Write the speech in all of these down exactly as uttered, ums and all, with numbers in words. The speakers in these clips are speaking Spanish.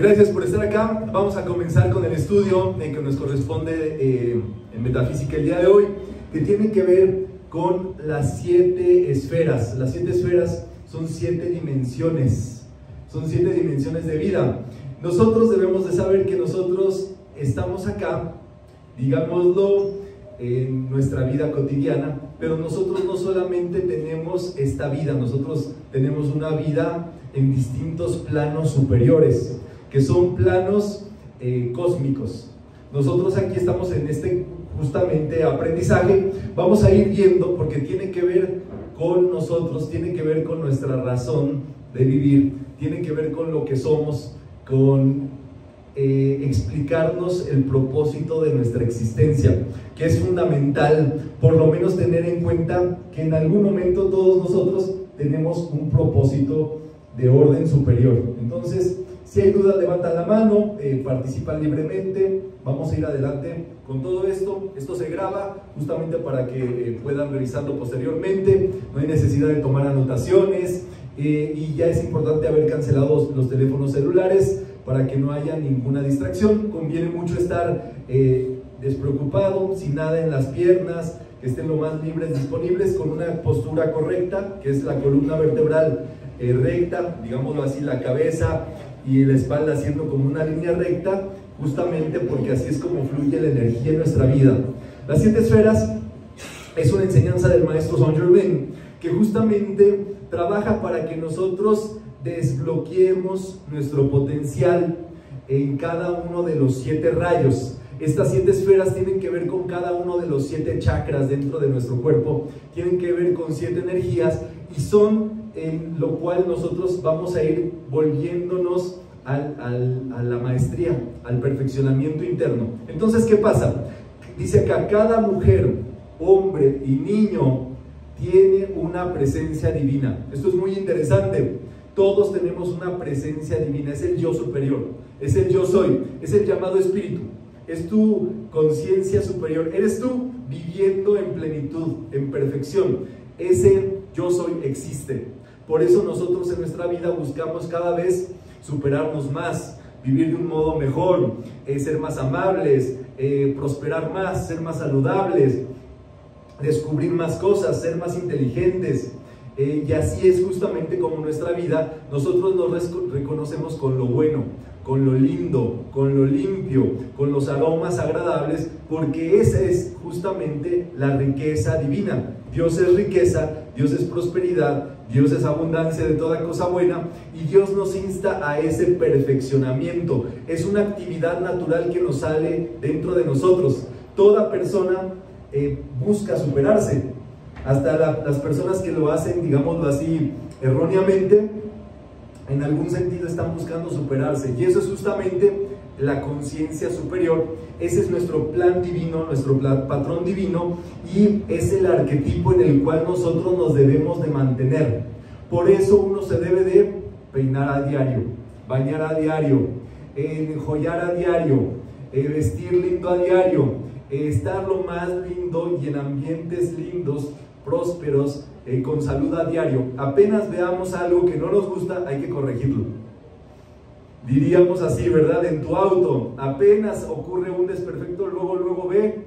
Gracias por estar acá. Vamos a comenzar con el estudio en que nos corresponde eh, en Metafísica el día de hoy, que tiene que ver con las siete esferas. Las siete esferas son siete dimensiones, son siete dimensiones de vida. Nosotros debemos de saber que nosotros estamos acá, digámoslo, en nuestra vida cotidiana, pero nosotros no solamente tenemos esta vida, nosotros tenemos una vida en distintos planos superiores, que son planos eh, cósmicos. Nosotros aquí estamos en este justamente aprendizaje, vamos a ir viendo porque tiene que ver con nosotros, tiene que ver con nuestra razón de vivir, tiene que ver con lo que somos, con eh, explicarnos el propósito de nuestra existencia, que es fundamental, por lo menos tener en cuenta que en algún momento todos nosotros tenemos un propósito de orden superior. Entonces, si hay dudas, levanta la mano, eh, participa libremente, vamos a ir adelante con todo esto. Esto se graba justamente para que eh, puedan revisarlo posteriormente, no hay necesidad de tomar anotaciones, eh, y ya es importante haber cancelado los teléfonos celulares para que no haya ninguna distracción. Conviene mucho estar eh, despreocupado, sin nada en las piernas, que estén lo más libres disponibles, con una postura correcta, que es la columna vertebral eh, recta, digámoslo así, la cabeza y la espalda haciendo como una línea recta, justamente porque así es como fluye la energía en nuestra vida. Las siete esferas es una enseñanza del maestro Saint Germain, que justamente trabaja para que nosotros desbloqueemos nuestro potencial en cada uno de los siete rayos. Estas siete esferas tienen que ver con cada uno de los siete chakras dentro de nuestro cuerpo, tienen que ver con siete energías y son en lo cual nosotros vamos a ir volviéndonos al, al, a la maestría, al perfeccionamiento interno. Entonces, ¿qué pasa? Dice acá, cada mujer, hombre y niño tiene una presencia divina. Esto es muy interesante. Todos tenemos una presencia divina, es el yo superior, es el yo soy, es el llamado espíritu. Es tu conciencia superior, eres tú viviendo en plenitud, en perfección. Ese yo soy existe. Por eso nosotros en nuestra vida buscamos cada vez superarnos más, vivir de un modo mejor, eh, ser más amables, eh, prosperar más, ser más saludables, descubrir más cosas, ser más inteligentes. Eh, y así es justamente como nuestra vida, nosotros nos reconocemos con lo bueno, con lo lindo, con lo limpio, con los aromas agradables, porque esa es justamente la riqueza divina. Dios es riqueza, Dios es prosperidad, Dios es abundancia de toda cosa buena, y Dios nos insta a ese perfeccionamiento. Es una actividad natural que nos sale dentro de nosotros. Toda persona eh, busca superarse, hasta la, las personas que lo hacen, digámoslo así, erróneamente, en algún sentido están buscando superarse, y eso es justamente la conciencia superior. Ese es nuestro plan divino, nuestro plan, patrón divino, y es el arquetipo en el cual nosotros nos debemos de mantener. Por eso uno se debe de peinar a diario, bañar a diario, enjoyar a diario, vestir lindo a diario, estar lo más lindo y en ambientes lindos, prósperos, eh, con salud a diario. Apenas veamos algo que no nos gusta, hay que corregirlo. Diríamos así, ¿verdad? En tu auto, apenas ocurre un desperfecto, luego, luego ve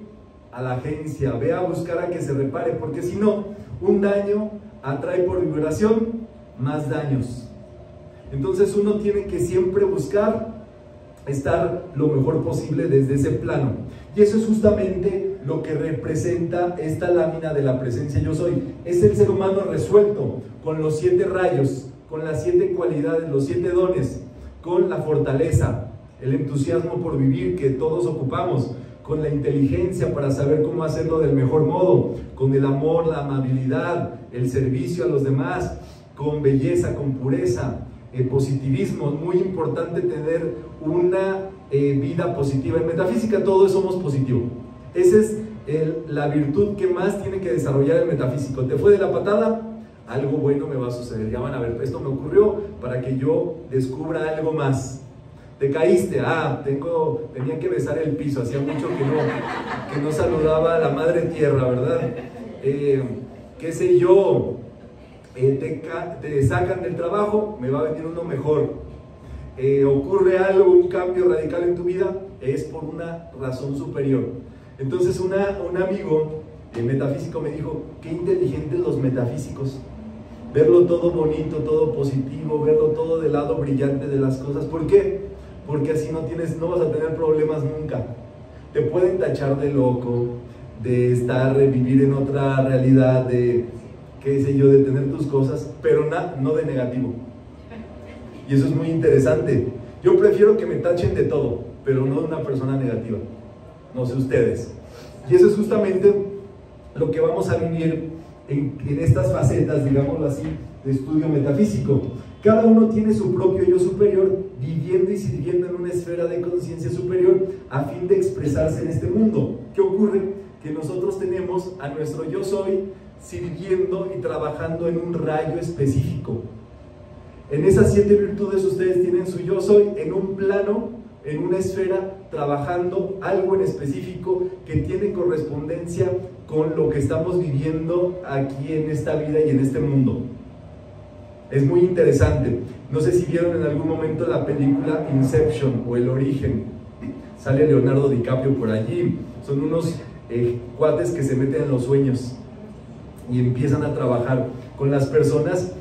a la agencia, ve a buscar a que se repare, porque si no, un daño atrae por vibración más daños. Entonces uno tiene que siempre buscar estar lo mejor posible desde ese plano. Y eso es justamente lo que representa esta lámina de la presencia yo soy. Es el ser humano resuelto, con los siete rayos, con las siete cualidades, los siete dones, con la fortaleza, el entusiasmo por vivir que todos ocupamos, con la inteligencia para saber cómo hacerlo del mejor modo, con el amor, la amabilidad, el servicio a los demás, con belleza, con pureza, el positivismo. Es muy importante tener una eh, vida positiva. En Metafísica todos somos positivos. Esa es el, la virtud que más tiene que desarrollar el metafísico. Te fue de la patada, algo bueno me va a suceder. Ya van a ver, esto me ocurrió para que yo descubra algo más. Te caíste, ah, tengo, tenía que besar el piso, hacía mucho que no, que no saludaba a la madre tierra, ¿verdad? Eh, qué sé yo, eh, te, te sacan del trabajo, me va a venir uno mejor. eh, ocurre algo, un cambio radical en tu vida, es por una razón superior. Entonces una, un amigo eh, metafísico me dijo, qué inteligentes los metafísicos, verlo todo bonito, todo positivo, verlo todo del lado brillante de las cosas. ¿Por qué? Porque así no, tienes, no vas a tener problemas nunca. Te pueden tachar de loco, de estar, de vivir en otra realidad, de qué sé yo, de tener tus cosas, pero na, no de negativo. Y eso es muy interesante. Yo prefiero que me tachen de todo, pero no de una persona negativa. No sé ustedes. Y eso es justamente lo que vamos a vivir en, en estas facetas, digámoslo así, de estudio metafísico. Cada uno tiene su propio yo superior, viviendo y sirviendo en una esfera de conciencia superior a fin de expresarse en este mundo. ¿Qué ocurre? Que nosotros tenemos a nuestro yo soy sirviendo y trabajando en un rayo específico. En esas siete virtudes ustedes tienen su yo soy en un plano, en una esfera, trabajando algo en específico que tiene correspondencia con lo que estamos viviendo aquí en esta vida y en este mundo. Es muy interesante. No sé si vieron en algún momento la película Inception o El Origen. Sale Leonardo Dicaprio por allí. Son unos eh, cuates que se meten en los sueños y empiezan a trabajar con las personas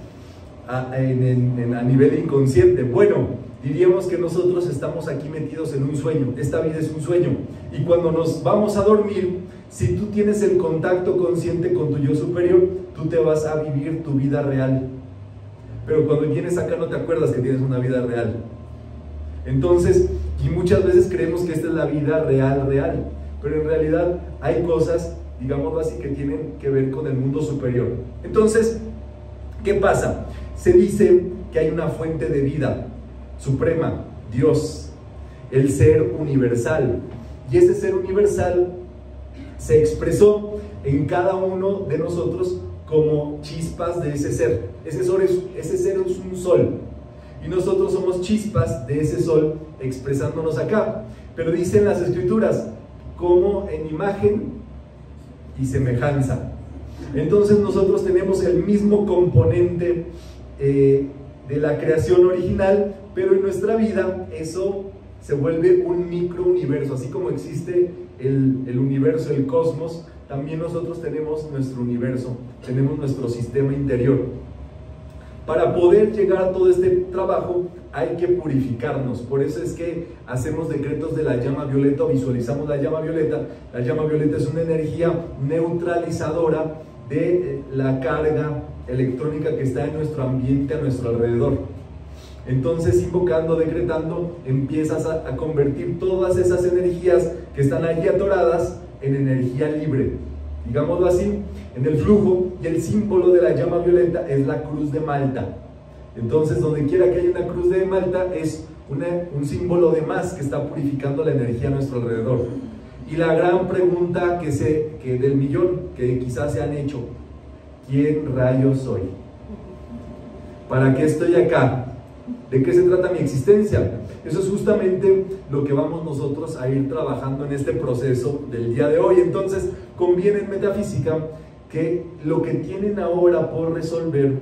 a, en, en, en, a nivel inconsciente. Bueno, diríamos que nosotros estamos aquí metidos en un sueño. Esta vida es un sueño. Y cuando nos vamos a dormir, si tú tienes el contacto consciente con tu yo superior, tú te vas a vivir tu vida real. Pero cuando vienes acá no te acuerdas que tienes una vida real. Entonces, y muchas veces creemos que esta es la vida real, real. Pero en realidad hay cosas, digámoslo así, que tienen que ver con el mundo superior. Entonces, ¿qué pasa? Se dice que hay una fuente de vida suprema, Dios, el ser universal. Y ese ser universal se expresó en cada uno de nosotros como chispas de ese ser. Ese sol es, ese ser es un sol, y nosotros somos chispas de ese sol expresándonos acá. Pero dicen las escrituras, como en imagen y semejanza. Entonces nosotros tenemos el mismo componente eh, de la creación original, pero en nuestra vida eso se vuelve un microuniverso. Así como existe el, el universo, el cosmos, también nosotros tenemos nuestro universo, tenemos nuestro sistema interior. Para poder llegar a todo este trabajo hay que purificarnos. Por eso es que hacemos decretos de la llama violeta o visualizamos la llama violeta. La llama violeta es una energía neutralizadora de la carga electrónica que está en nuestro ambiente, a nuestro alrededor. Entonces, invocando, decretando, empiezas a, a convertir todas esas energías que están allí atoradas en energía libre, digámoslo así, en el flujo. Y el símbolo de la llama violeta es la cruz de Malta. Entonces, donde quiera que haya una cruz de Malta es una, un símbolo de más que está purificando la energía a nuestro alrededor. Y la gran pregunta que se, que del millón que quizás se han hecho, ¿quién rayos soy? ¿Para qué estoy acá? ¿De qué se trata mi existencia? Eso es justamente lo que vamos nosotros a ir trabajando en este proceso del día de hoy. Entonces, conviene en metafísica que lo que tienen ahora por resolver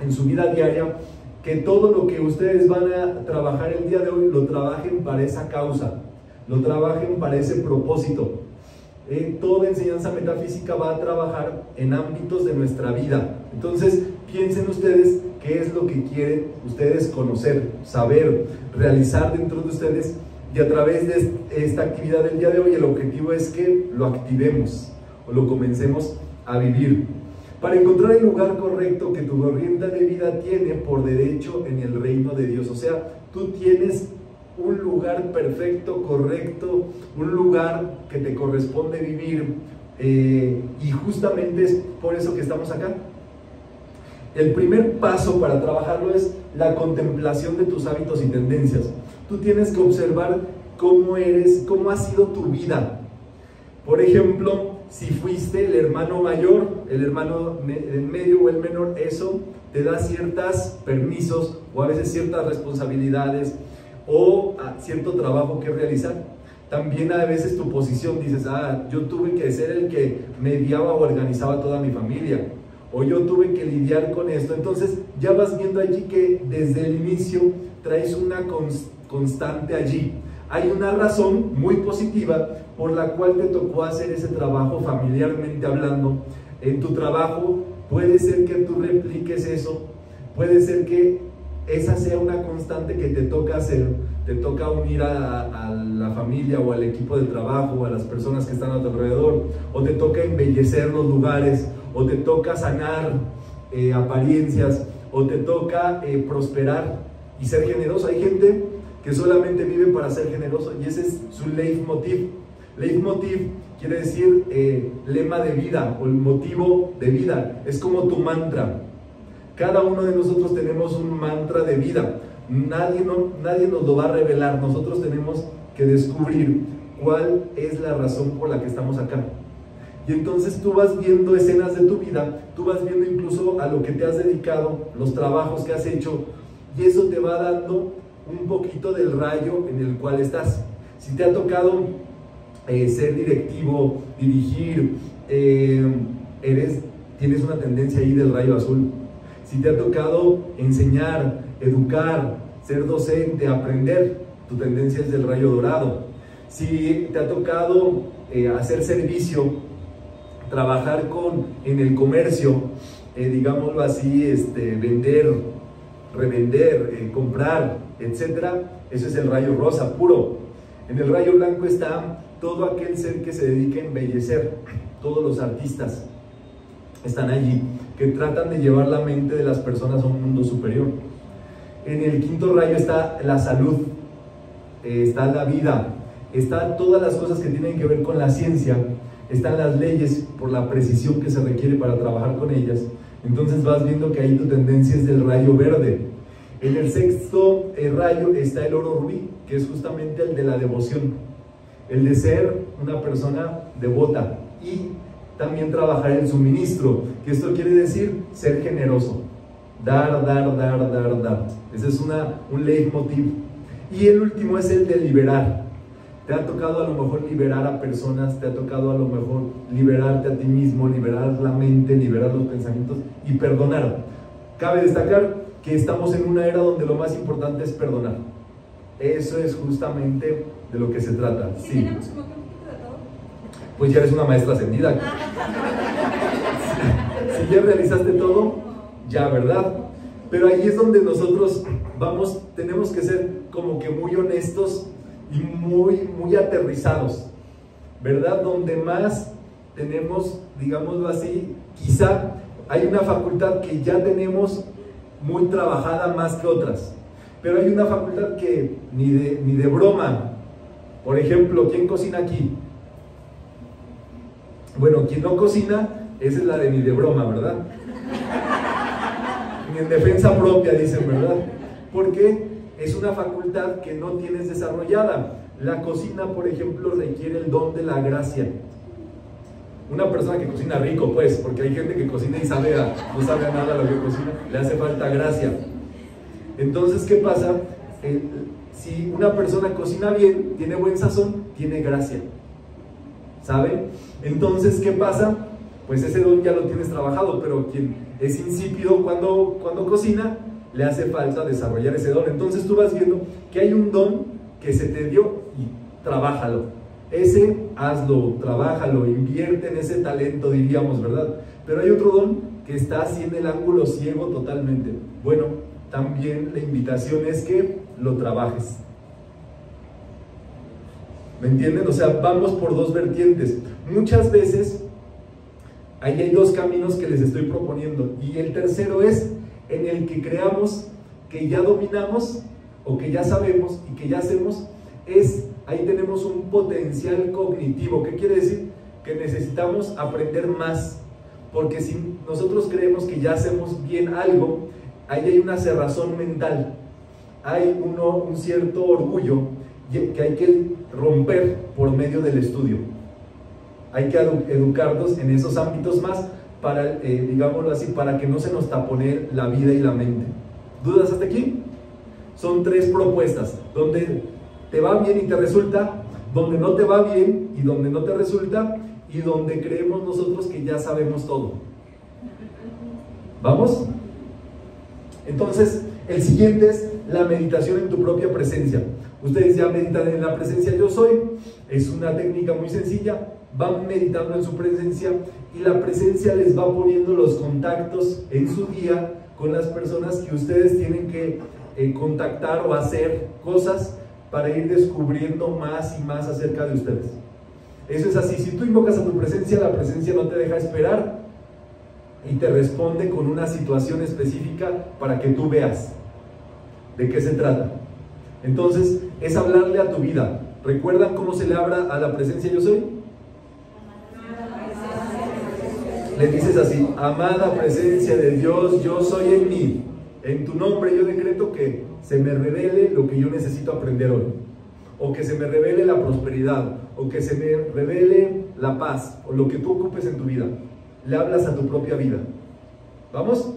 en su vida diaria, que todo lo que ustedes van a trabajar el día de hoy, lo trabajen para esa causa, lo trabajen para ese propósito. Eh, toda enseñanza metafísica va a trabajar en ámbitos de nuestra vida. Entonces, piensen ustedes qué es lo que quieren ustedes conocer, saber, realizar dentro de ustedes, y a través de esta actividad del día de hoy el objetivo es que lo activemos o lo comencemos a vivir. Para encontrar el lugar correcto que tu corriente de vida tiene por derecho en el reino de Dios. O sea, tú tienes un lugar perfecto, correcto, un lugar que te corresponde vivir, eh, y justamente es por eso que estamos acá. El primer paso para trabajarlo es la contemplación de tus hábitos y tendencias. Tú tienes que observar cómo eres, cómo ha sido tu vida. Por ejemplo, si fuiste el hermano mayor, el hermano en medio o el menor, eso te da ciertos permisos o a veces ciertas responsabilidades o cierto trabajo que realizar. También a veces tu posición, dices, ah, yo tuve que ser el que mediaba o organizaba toda mi familia, o yo tuve que lidiar con esto. Entonces ya vas viendo allí que desde el inicio traes una cons- constante allí. Hay una razón muy positiva por la cual te tocó hacer ese trabajo familiarmente hablando. En tu trabajo puede ser que tú repliques eso, puede ser que esa sea una constante que te toca hacer, te toca unir a, a la familia o al equipo de trabajo, o a las personas que están a tu alrededor, o te toca embellecer los lugares, o te toca sanar eh, apariencias, o te toca eh, prosperar y ser generoso. Hay gente que solamente vive para ser generoso y ese es su leitmotiv. Leitmotiv quiere decir eh, lema de vida o el motivo de vida, es como tu mantra. Cada uno de nosotros tenemos un mantra de vida, nadie, no, nadie nos lo va a revelar, nosotros tenemos que descubrir cuál es la razón por la que estamos acá. Y entonces tú vas viendo escenas de tu vida, tú vas viendo incluso a lo que te has dedicado, los trabajos que has hecho, y eso te va dando un poquito del rayo en el cual estás. Si te ha tocado eh, ser directivo, dirigir, eh, eres, tienes una tendencia ahí del rayo azul. Si te ha tocado enseñar, educar, ser docente, aprender, tu tendencia es del rayo dorado. Si te ha tocado eh, hacer servicio, trabajar con, en el comercio, eh, digámoslo así, este, vender, revender, eh, comprar, etcétera, eso es el rayo rosa puro. En el rayo blanco está todo aquel ser que se dedica a embellecer, todos los artistas están allí, que tratan de llevar la mente de las personas a un mundo superior. En el quinto rayo está la salud, eh, está la vida, están todas las cosas que tienen que ver con la ciencia, están las leyes por la precisión que se requiere para trabajar con ellas. Entonces vas viendo que ahí tu tendencia es del rayo verde. En el sexto eh, rayo está el oro rubí, que es justamente el de la devoción, el de ser una persona devota y también trabajar el suministro, que esto quiere decir ser generoso, dar, dar, dar, dar, dar. Ese es una, un leitmotiv. Y el último es el de liberar. Te ha tocado a lo mejor liberar a personas, te ha tocado a lo mejor liberarte a ti mismo, liberar la mente, liberar los pensamientos y perdonar. Cabe destacar que estamos en una era donde lo más importante es perdonar. Eso es justamente de lo que se trata. Sí. Pues ya eres una maestra ascendida. Si ya realizaste todo, ya, ¿verdad? Pero ahí es donde nosotros vamos, tenemos que ser como que muy honestos y muy, muy aterrizados, ¿verdad? Donde más tenemos, digámoslo así, quizá hay una facultad que ya tenemos muy trabajada más que otras, pero hay una facultad que ni de, ni de broma. Por ejemplo, ¿quién cocina aquí? Bueno, quien no cocina, esa es la de ni de broma, ¿verdad? Ni en defensa propia, dicen, ¿verdad? Porque es una facultad que no tienes desarrollada. La cocina, por ejemplo, requiere el don de la gracia. Una persona que cocina rico, pues, porque hay gente que cocina y sabe a, no sabe a nada lo que cocina, le hace falta gracia. Entonces, ¿qué pasa? Eh, si una persona cocina bien, tiene buen sazón, tiene gracia, ¿sabe? Entonces, ¿qué pasa? Pues ese don ya lo tienes trabajado, pero quien es insípido cuando, cuando cocina, le hace falta desarrollar ese don. Entonces tú vas viendo que hay un don que se te dio y trabájalo. Ese, hazlo, trabájalo, invierte en ese talento, diríamos, ¿verdad? Pero hay otro don que está así en el ángulo ciego totalmente. Bueno, también la invitación es que lo trabajes. ¿Me entienden? O sea, vamos por dos vertientes. Muchas veces, ahí hay dos caminos que les estoy proponiendo. Y el tercero es en el que creamos que ya dominamos o que ya sabemos y que ya hacemos. Es, ahí tenemos un potencial cognitivo. ¿Qué quiere decir? Que necesitamos aprender más. Porque si nosotros creemos que ya hacemos bien algo, ahí hay una cerrazón mental. Hay uno, un cierto orgullo que hay que romper por medio del estudio. Hay que edu educarnos en esos ámbitos más para, eh, digámoslo así, para que no se nos tapone la vida y la mente. ¿Dudas hasta aquí? Son tres propuestas: donde te va bien y te resulta, donde no te va bien y donde no te resulta, y donde creemos nosotros que ya sabemos todo. ¿Vamos? Entonces, el siguiente es la meditación en tu propia presencia. Ustedes ya meditan en la presencia yo soy. Es una técnica muy sencilla. Van meditando en su presencia y la presencia les va poniendo los contactos en su día con las personas que ustedes tienen que eh, contactar o hacer cosas para ir descubriendo más y más acerca de ustedes. Eso es así. Si tú invocas a tu presencia, la presencia no te deja esperar y te responde con una situación específica para que tú veas de qué se trata. Entonces, es hablarle a tu vida. ¿Recuerdan cómo se le habla a la presencia yo soy? Le dices así: amada presencia de Dios, yo soy en mí. En tu nombre yo decreto que se me revele lo que yo necesito aprender hoy, o que se me revele la prosperidad, o que se me revele la paz, o lo que tú ocupes en tu vida. Le hablas a tu propia vida. ¿Vamos?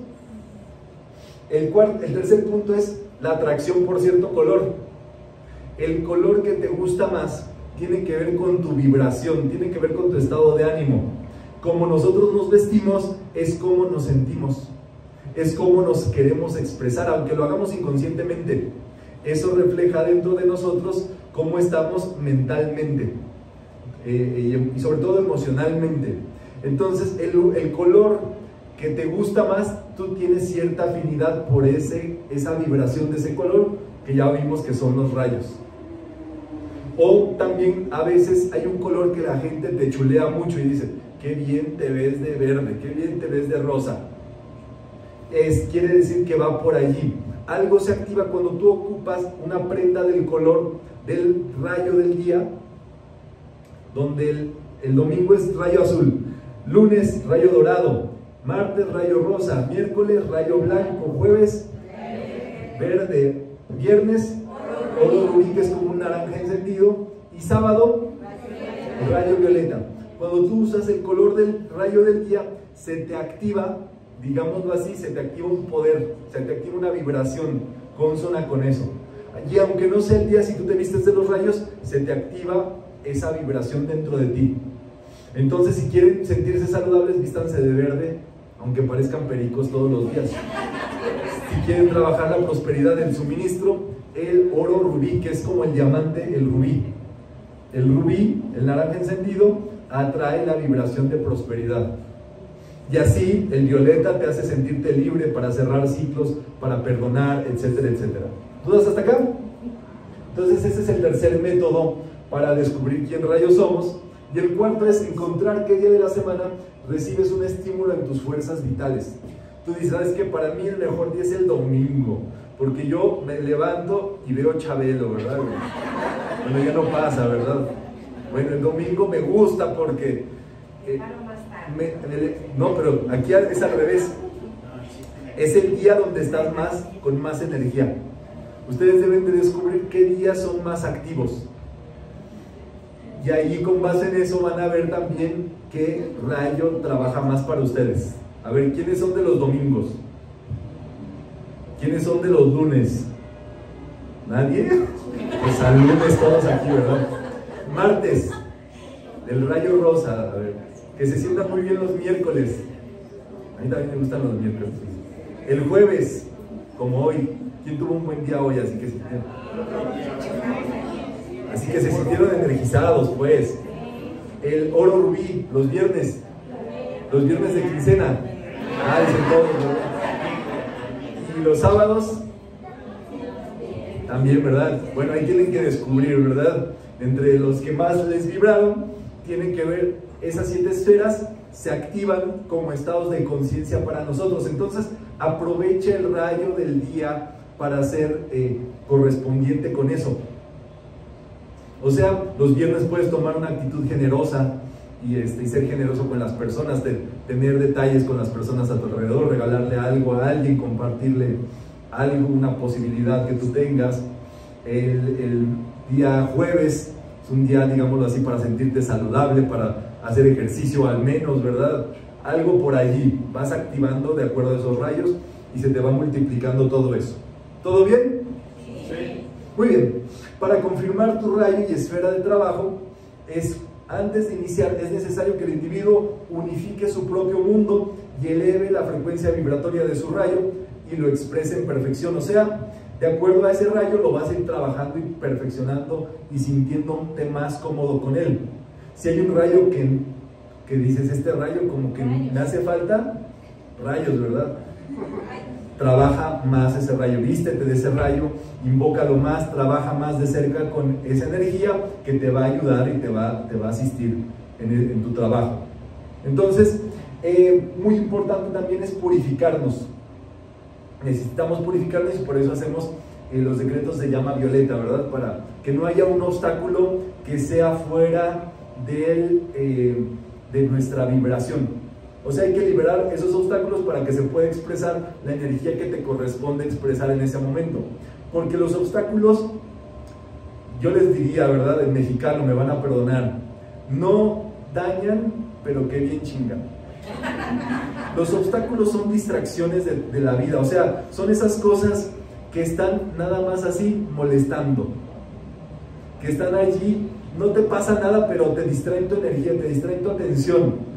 El, cuarto, el tercer punto es la atracción por cierto color. El color que te gusta más tiene que ver con tu vibración, tiene que ver con tu estado de ánimo. Como nosotros nos vestimos es como nos sentimos, es como nos queremos expresar, aunque lo hagamos inconscientemente. Eso refleja dentro de nosotros cómo estamos mentalmente eh, y sobre todo emocionalmente. Entonces el, el color que te gusta más, tú tienes cierta afinidad por ese, esa vibración de ese color, que ya vimos que son los rayos. O también a veces hay un color que la gente te chulea mucho y dice: qué bien te ves de verde, qué bien te ves de rosa. Es, quiere decir que va por allí. Algo se activa cuando tú ocupas una prenda del color del rayo del día, donde el, el domingo es rayo azul, lunes rayo dorado, martes rayo rosa, miércoles rayo blanco, jueves verde, viernes oro rubí, que es como un naranja encendido, y sábado rayo violeta. Cuando tú usas el color del rayo del día, se te activa, digámoslo así, se te activa un poder, se te activa una vibración, consona con eso. Y aunque no sea el día, si tú te vistes de los rayos, se te activa esa vibración dentro de ti. Entonces, si quieren sentirse saludables, vístanse de verde, aunque parezcan pericos todos los días. Si quieren trabajar la prosperidad del suministro, el oro rubí, que es como el diamante, el rubí. El rubí, el naranja encendido, atrae la vibración de prosperidad. Y así el violeta te hace sentirte libre para cerrar ciclos, para perdonar, etcétera, etcétera. ¿Dudas hasta acá? Entonces ese es el tercer método para descubrir quién rayos somos. Y el cuarto es encontrar qué día de la semana recibes un estímulo en tus fuerzas vitales. Tú dices: ¿sabes qué? Para mí el mejor día es el domingo, porque yo me levanto y veo Chabelo, ¿verdad? Bueno, ya no pasa, ¿verdad? Bueno, el domingo me gusta porque... Eh, Me, me, no, pero aquí es al revés. Es el día donde estás más, con más energía. Ustedes deben de descubrir qué días son más activos. Y ahí, con base en eso, van a ver también qué rayo trabaja más para ustedes. A ver, ¿quiénes son de los domingos? ¿Quiénes son de los lunes? ¿Nadie? Pues al lunes todos aquí, ¿verdad? Martes, el rayo rosa, a ver. Que se sientan muy bien los miércoles. A mí también me gustan los miércoles. El jueves, como hoy. ¿Quién tuvo un buen día hoy? Así que se sintieron, así que se sintieron energizados, pues. El oro rubí, los viernes. Los viernes de quincena. Ah, es el todo. Y los sábados también, ¿verdad? Bueno, ahí tienen que descubrir, ¿verdad? Entre los que más les vibraron, tienen que ver. Esas siete esferas se activan como estados de conciencia para nosotros. Entonces, aprovecha el rayo del día para ser eh, correspondiente con eso. O sea, los viernes puedes tomar una actitud generosa y, este, y ser generoso con las personas, de, tener detalles con las personas a tu alrededor, regalarle algo a alguien, compartirle algo, una posibilidad que tú tengas. El, el día jueves es un día, digámoslo así, para sentirte saludable, para hacer ejercicio al menos, ¿verdad? Algo por allí, vas activando de acuerdo a esos rayos y se te va multiplicando todo eso. ¿Todo bien? Sí. Muy bien. Para confirmar tu rayo y esfera de trabajo, es, antes de iniciar es necesario que el individuo unifique su propio mundo y eleve la frecuencia vibratoria de su rayo y lo exprese en perfección. O sea, de acuerdo a ese rayo lo vas a ir trabajando y perfeccionando y sintiéndote más cómodo con él. Si hay un rayo que, que dices, este rayo como que me hace falta, rayos, ¿verdad? Trabaja más ese rayo, vístete de ese rayo, invócalo más, trabaja más de cerca con esa energía que te va a ayudar y te va, te va a asistir en, el, en tu trabajo. Entonces, eh, muy importante también es purificarnos. Necesitamos purificarnos y por eso hacemos eh, los decretos de llama violeta, ¿verdad? Para que no haya un obstáculo que sea fuera del, eh, de nuestra vibración. O sea, hay que liberar esos obstáculos para que se pueda expresar la energía que te corresponde expresar en ese momento. Porque los obstáculos, yo les diría, ¿verdad? En mexicano, me van a perdonar, no dañan, pero qué bien chingan. Los obstáculos son distracciones de, de la vida, o sea, son esas cosas que están nada más así molestando, que están allí, no te pasa nada, pero te distraen tu energía, te distraen tu atención.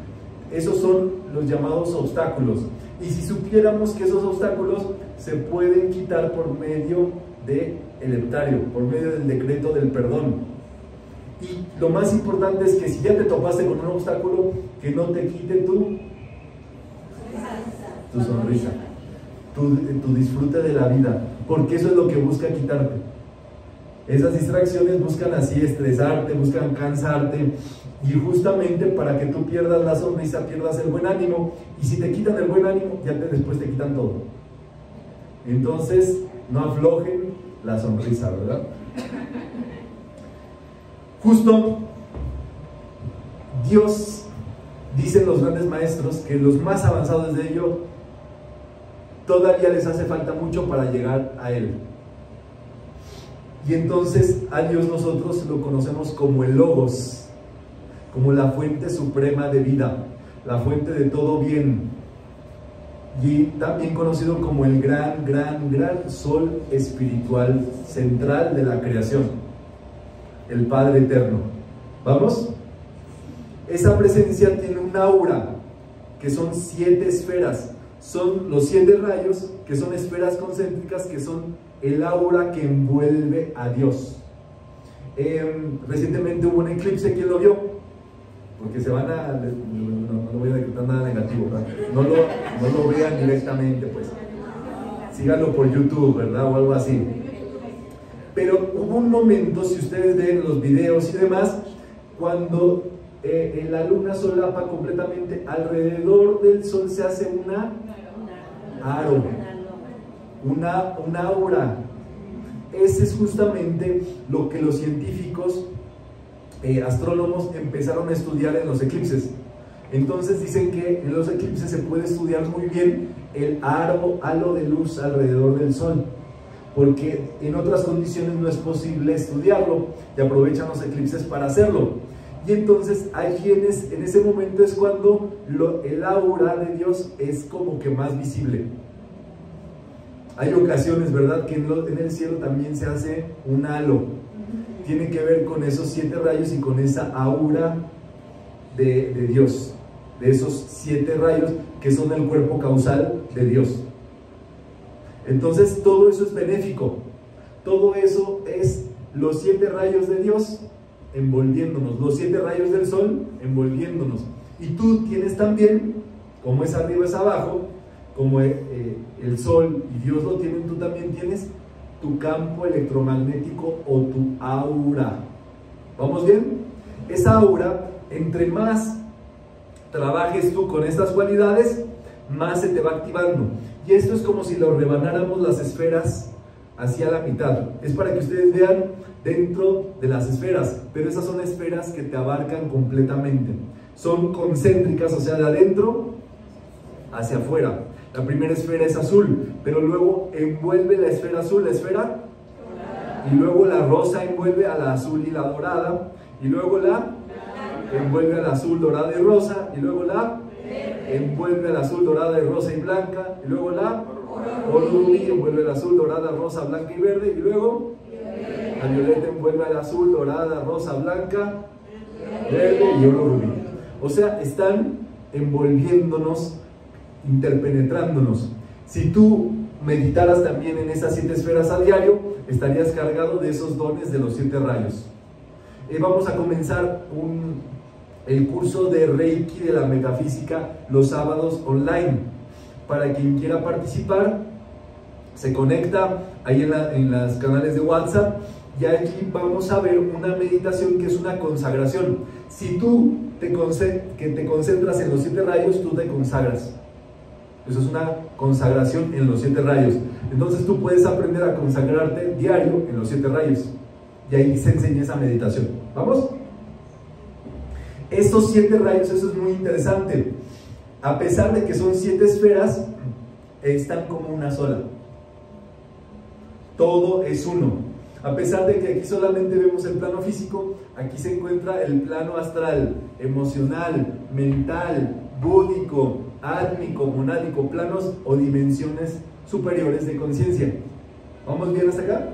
Esos son los llamados obstáculos. Y si supiéramos que esos obstáculos se pueden quitar por medio del leptario, por medio del decreto del perdón. Y lo más importante es que si ya te topaste con un obstáculo, que no te quite tu, tu sonrisa, tu, tu disfrute de la vida, porque eso es lo que busca quitarte. Esas distracciones buscan así estresarte, buscan cansarte, y justamente para que tú pierdas la sonrisa, pierdas el buen ánimo, y si te quitan el buen ánimo, ya te, después te quitan todo. Entonces, no aflojen la sonrisa, ¿verdad? Justo, Dios, dicen los grandes maestros, que los más avanzados de ello, todavía les hace falta mucho para llegar a Él. Y entonces, a Dios nosotros lo conocemos como el Logos, como la fuente suprema de vida, la fuente de todo bien, y también conocido como el gran, gran, gran sol espiritual central de la creación, el Padre Eterno. ¿Vamos? Esa presencia tiene un aura, que son siete esferas, son los siete rayos, que son esferas concéntricas, que son el aura que envuelve a Dios. Eh, recientemente hubo un eclipse, ¿quién lo vio? Porque se van a... No, no voy a decretar nada negativo, ¿verdad? No lo, no lo vean directamente, pues. Síganlo por YouTube, ¿verdad? O algo así. Pero hubo un momento, si ustedes ven los videos y demás, cuando eh, la luna solapa completamente, alrededor del sol se hace una... aro. Una, una aura. Ese es justamente lo que los científicos... Eh, astrólogos empezaron a estudiar en los eclipses. Entonces dicen que en los eclipses se puede estudiar muy bien el aro, halo de luz alrededor del sol, porque en otras condiciones no es posible estudiarlo, y aprovechan los eclipses para hacerlo. Y entonces allí en, es, en ese momento es cuando lo, el aura de Dios es como que más visible. Hay ocasiones, ¿verdad?, que en, lo, en el cielo también se hace un halo. Tiene que ver con esos siete rayos y con esa aura de, de Dios, de esos siete rayos que son el cuerpo causal de Dios. Entonces todo eso es benéfico, todo eso es los siete rayos de Dios envolviéndonos, los siete rayos del sol envolviéndonos. Y tú tienes también, como es arriba es abajo, como eh, el sol y Dios lo tienen, tú también tienes tu campo electromagnético o tu aura. ¿Vamos bien? Esa aura, entre más trabajes tú con estas cualidades, más se te va activando. Y esto es como si lo rebanáramos las esferas hacia la mitad. Es para que ustedes vean dentro de las esferas, pero esas son esferas que te abarcan completamente. Son concéntricas, o sea, de adentro hacia afuera. La primera esfera es azul, pero luego envuelve la esfera azul, la esfera, y luego la rosa envuelve a la azul y la dorada, y luego la envuelve a la azul, dorada y rosa, y luego la envuelve a la azul, dorada y rosa y blanca, y luego la rubí envuelve a la azul, dorada, rosa, blanca y verde, y luego la violeta envuelve a la azul, dorada, rosa, blanca, verde y oro rubí. O sea, están envolviéndonos interpenetrándonos. Si tú meditaras también en esas siete esferas a diario, estarías cargado de esos dones de los siete rayos. Eh, vamos a comenzar un, el curso de Reiki de la Metafísica los sábados online. Para quien quiera participar, se conecta ahí en, la, en los canales de WhatsApp, y aquí vamos a ver una meditación que es una consagración. Si tú te, que te concentras en los siete rayos, tú te consagras. Eso es una consagración en los siete rayos. Entonces tú puedes aprender a consagrarte diario en los siete rayos, y ahí se enseña esa meditación. ¿Vamos? Estos siete rayos, eso es muy interesante. A pesar de que son siete esferas, están como una sola. Todo es uno. A pesar de que aquí solamente vemos el plano físico, aquí se encuentra el plano astral, emocional, mental, búdico, átmico, monádico, planos o dimensiones superiores de conciencia. ¿Vamos bien hasta acá?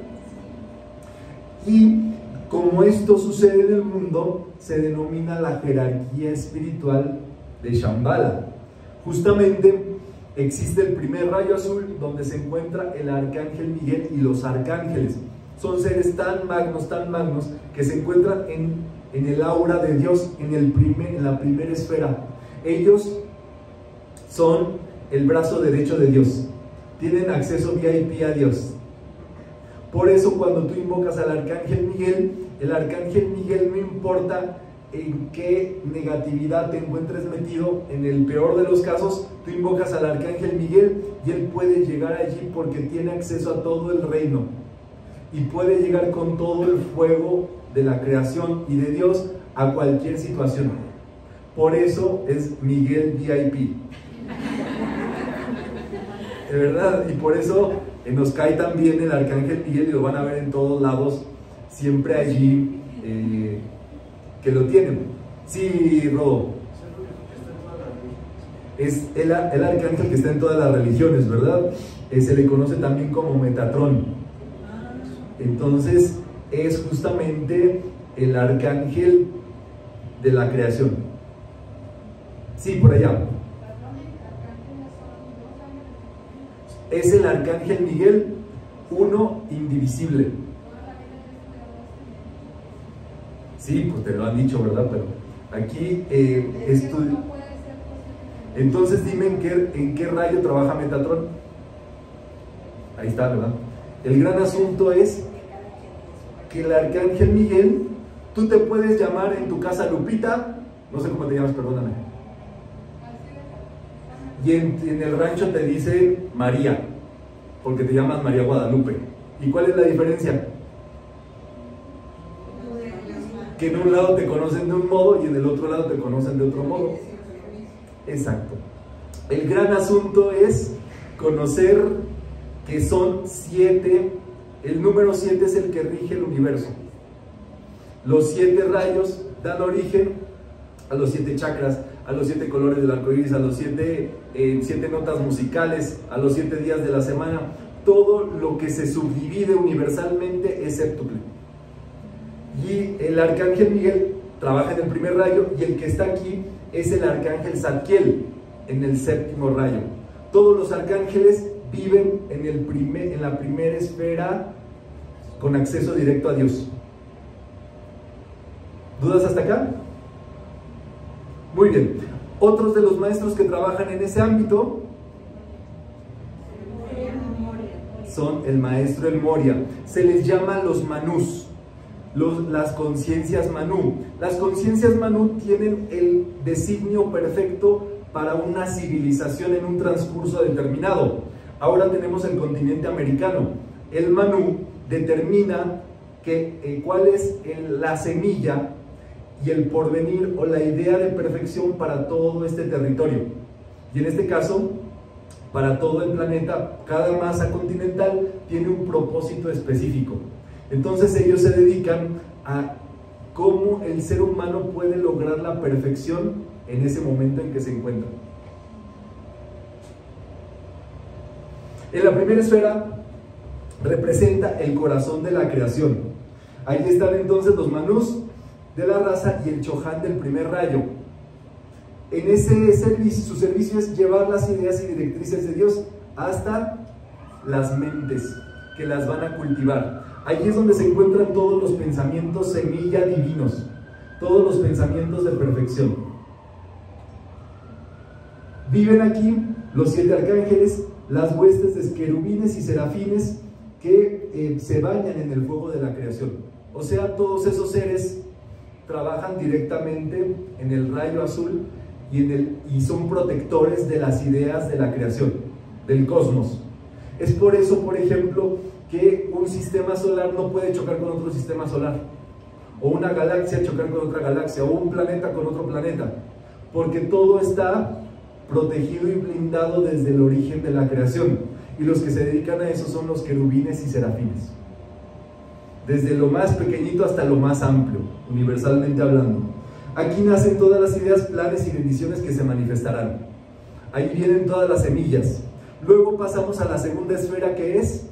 Y como esto sucede en el mundo, se denomina la jerarquía espiritual de Shambhala. Justamente existe el primer rayo azul, donde se encuentra el Arcángel Miguel y los arcángeles. Son seres tan magnos, tan magnos, que se encuentran en, en el aura de Dios, en, el primer, en la primera esfera. Ellos son el brazo derecho de Dios. Tienen acceso V I P a Dios. Por eso, cuando tú invocas al Arcángel Miguel, el Arcángel Miguel, no importa en qué negatividad te encuentres metido, en el peor de los casos, tú invocas al Arcángel Miguel y él puede llegar allí porque tiene acceso a todo el reino. Y puede llegar con todo el fuego de la creación y de Dios a cualquier situación. Por eso es Miguel V I P. De verdad, y por eso nos cae también el Arcángel Miguel, y lo van a ver en todos lados, siempre allí eh, que lo tienen. Sí, Rodo. Es el, el Arcángel que está en todas las religiones, ¿verdad? Eh, se le conoce también como Metatrón. Entonces, es justamente el arcángel de la creación. Sí, por allá. Es el Arcángel Miguel, uno indivisible. Sí, pues te lo han dicho, ¿verdad? Pero aquí eh, estoy... Entonces, dime en qué, en qué rayo trabaja Metatrón. Ahí está, ¿verdad? El gran asunto es que el Arcángel Miguel, tú te puedes llamar en tu casa Lupita, no sé cómo te llamas, perdóname, y en, en el rancho te dice María, porque te llamas María Guadalupe. ¿Y cuál es la diferencia? Que en un lado te conocen de un modo y en el otro lado te conocen de otro modo. Exacto. El gran asunto es conocer que son siete. El número siete es el que rige el universo. Los siete rayos dan origen a los siete chakras, a los siete colores del arco iris, a los siete, eh, siete notas musicales, a los siete días de la semana. Todo lo que se subdivide universalmente es séptuple. Y el Arcángel Miguel trabaja en el primer rayo, y el que está aquí es el Arcángel Zadkiel en el séptimo rayo. Todos los arcángeles viven en, el primer, en la primera esfera con acceso directo a Dios. ¿Dudas hasta acá? Muy bien. Otros de los maestros que trabajan en ese ámbito son el maestro El Moria. Se les llama los Manús, los, las conciencias Manú. Las conciencias Manú tienen el designio perfecto para una civilización en un transcurso determinado. Ahora tenemos el continente americano. El Manú determina que, eh, cuál es el, la semilla y el porvenir o la idea de perfección para todo este territorio. Y en este caso, para todo el planeta, cada masa continental tiene un propósito específico. Entonces ellos se dedican a cómo el ser humano puede lograr la perfección en ese momento en que se encuentra. En la primera esfera representa el corazón de la creación. Ahí están entonces los Manús de la raza y el Choján del primer rayo. En ese servicio, su servicio es llevar las ideas y directrices de Dios hasta las mentes que las van a cultivar. Ahí es donde se encuentran todos los pensamientos semilla divinos, todos los pensamientos de perfección. Viven aquí los siete arcángeles, las huestes de querubines y serafines que eh, se bañan en el fuego de la creación. O sea, todos esos seres trabajan directamente en el rayo azul y, en el, y son protectores de las ideas de la creación, del cosmos. Es por eso, por ejemplo, que un sistema solar no puede chocar con otro sistema solar, o una galaxia chocar con otra galaxia, o un planeta con otro planeta, porque todo está protegido y blindado desde el origen de la creación, y los que se dedican a eso son los querubines y serafines, desde lo más pequeñito hasta lo más amplio, universalmente hablando. Aquí nacen todas las ideas, planes y bendiciones que se manifestarán. Ahí vienen todas las semillas. Luego pasamos a la segunda esfera, que es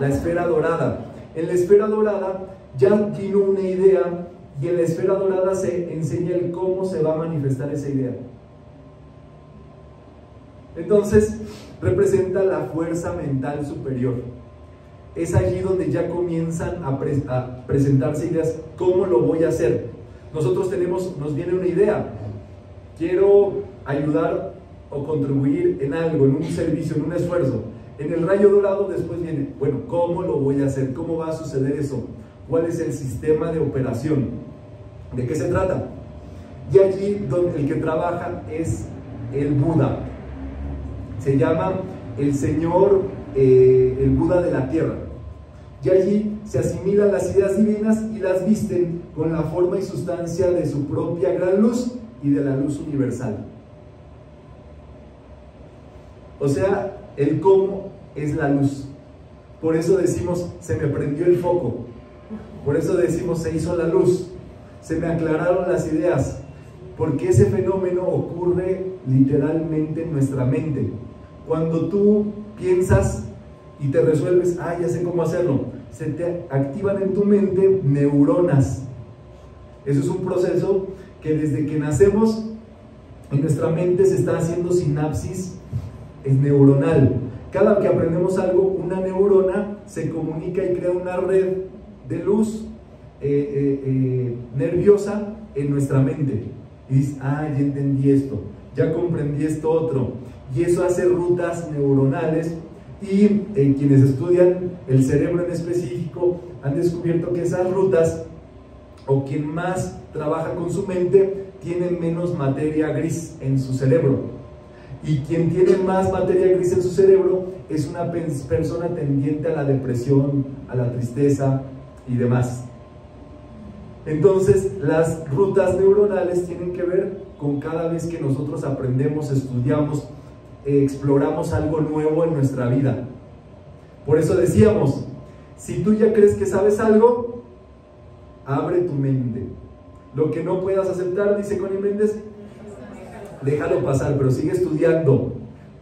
la esfera dorada. En la esfera dorada ya tiene una idea, y en la esfera dorada se enseña el cómo se va a manifestar esa idea. Entonces, representa la fuerza mental superior. Es allí donde ya comienzan a, pre a presentarse ideas. ¿Cómo lo voy a hacer? Nosotros tenemos, nos viene una idea. Quiero ayudar o contribuir en algo, en un servicio, en un esfuerzo. En el rayo dorado después viene, bueno, ¿cómo lo voy a hacer? ¿Cómo va a suceder eso? ¿Cuál es el sistema de operación? ¿De qué se trata? Y allí donde el que trabaja es el Buda. Se llama el Señor, eh, el Buda de la Tierra. Y allí se asimilan las ideas divinas y las visten con la forma y sustancia de su propia gran luz y de la luz universal. O sea, el cómo es la luz. Por eso decimos, se me prendió el foco. Por eso decimos, se hizo la luz. Se me aclararon las ideas. Porque ese fenómeno ocurre literalmente en nuestra mente. Cuando tú piensas y te resuelves, ah, ya sé cómo hacerlo, se te activan en tu mente neuronas. Eso es un proceso que desde que nacemos en nuestra mente se está haciendo sinapsis, es neuronal. Cada que aprendemos algo, una neurona se comunica y crea una red de luz eh, eh, eh, nerviosa en nuestra mente. Y dices, ah, ya entendí esto, ya comprendí esto otro. Y eso hace rutas neuronales, y eh, quienes estudian el cerebro en específico han descubierto que esas rutas, o quien más trabaja con su mente, tienen menos materia gris en su cerebro. Y quien tiene más materia gris en su cerebro es una persona tendiente a la depresión, a la tristeza y demás. Entonces, las rutas neuronales tienen que ver con cada vez que nosotros aprendemos, estudiamos, eh, exploramos algo nuevo en nuestra vida. Por eso decíamos, si tú ya crees que sabes algo, abre tu mente. Lo que no puedas aceptar, dice Conny Méndez, déjalo pasar, pero sigue estudiando,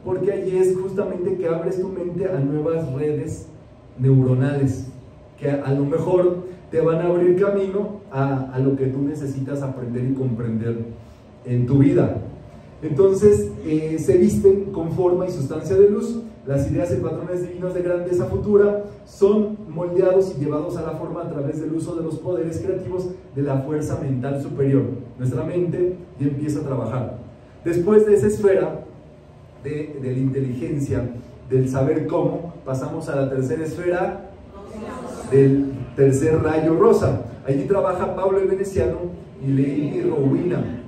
porque allí es justamente que abres tu mente a nuevas redes neuronales, que a, a lo mejor te van a abrir camino a, a lo que tú necesitas aprender y comprender en tu vida. Entonces, eh, se visten con forma y sustancia de luz. Las ideas y patrones divinos de grandeza futura son moldeados y llevados a la forma a través del uso de los poderes creativos de la fuerza mental superior. Nuestra mente ya empieza a trabajar. Después de esa esfera de, de la inteligencia, del saber cómo, pasamos a la tercera esfera del tercer rayo rosa. Allí trabaja Pablo el Veneciano y Lady Rowena.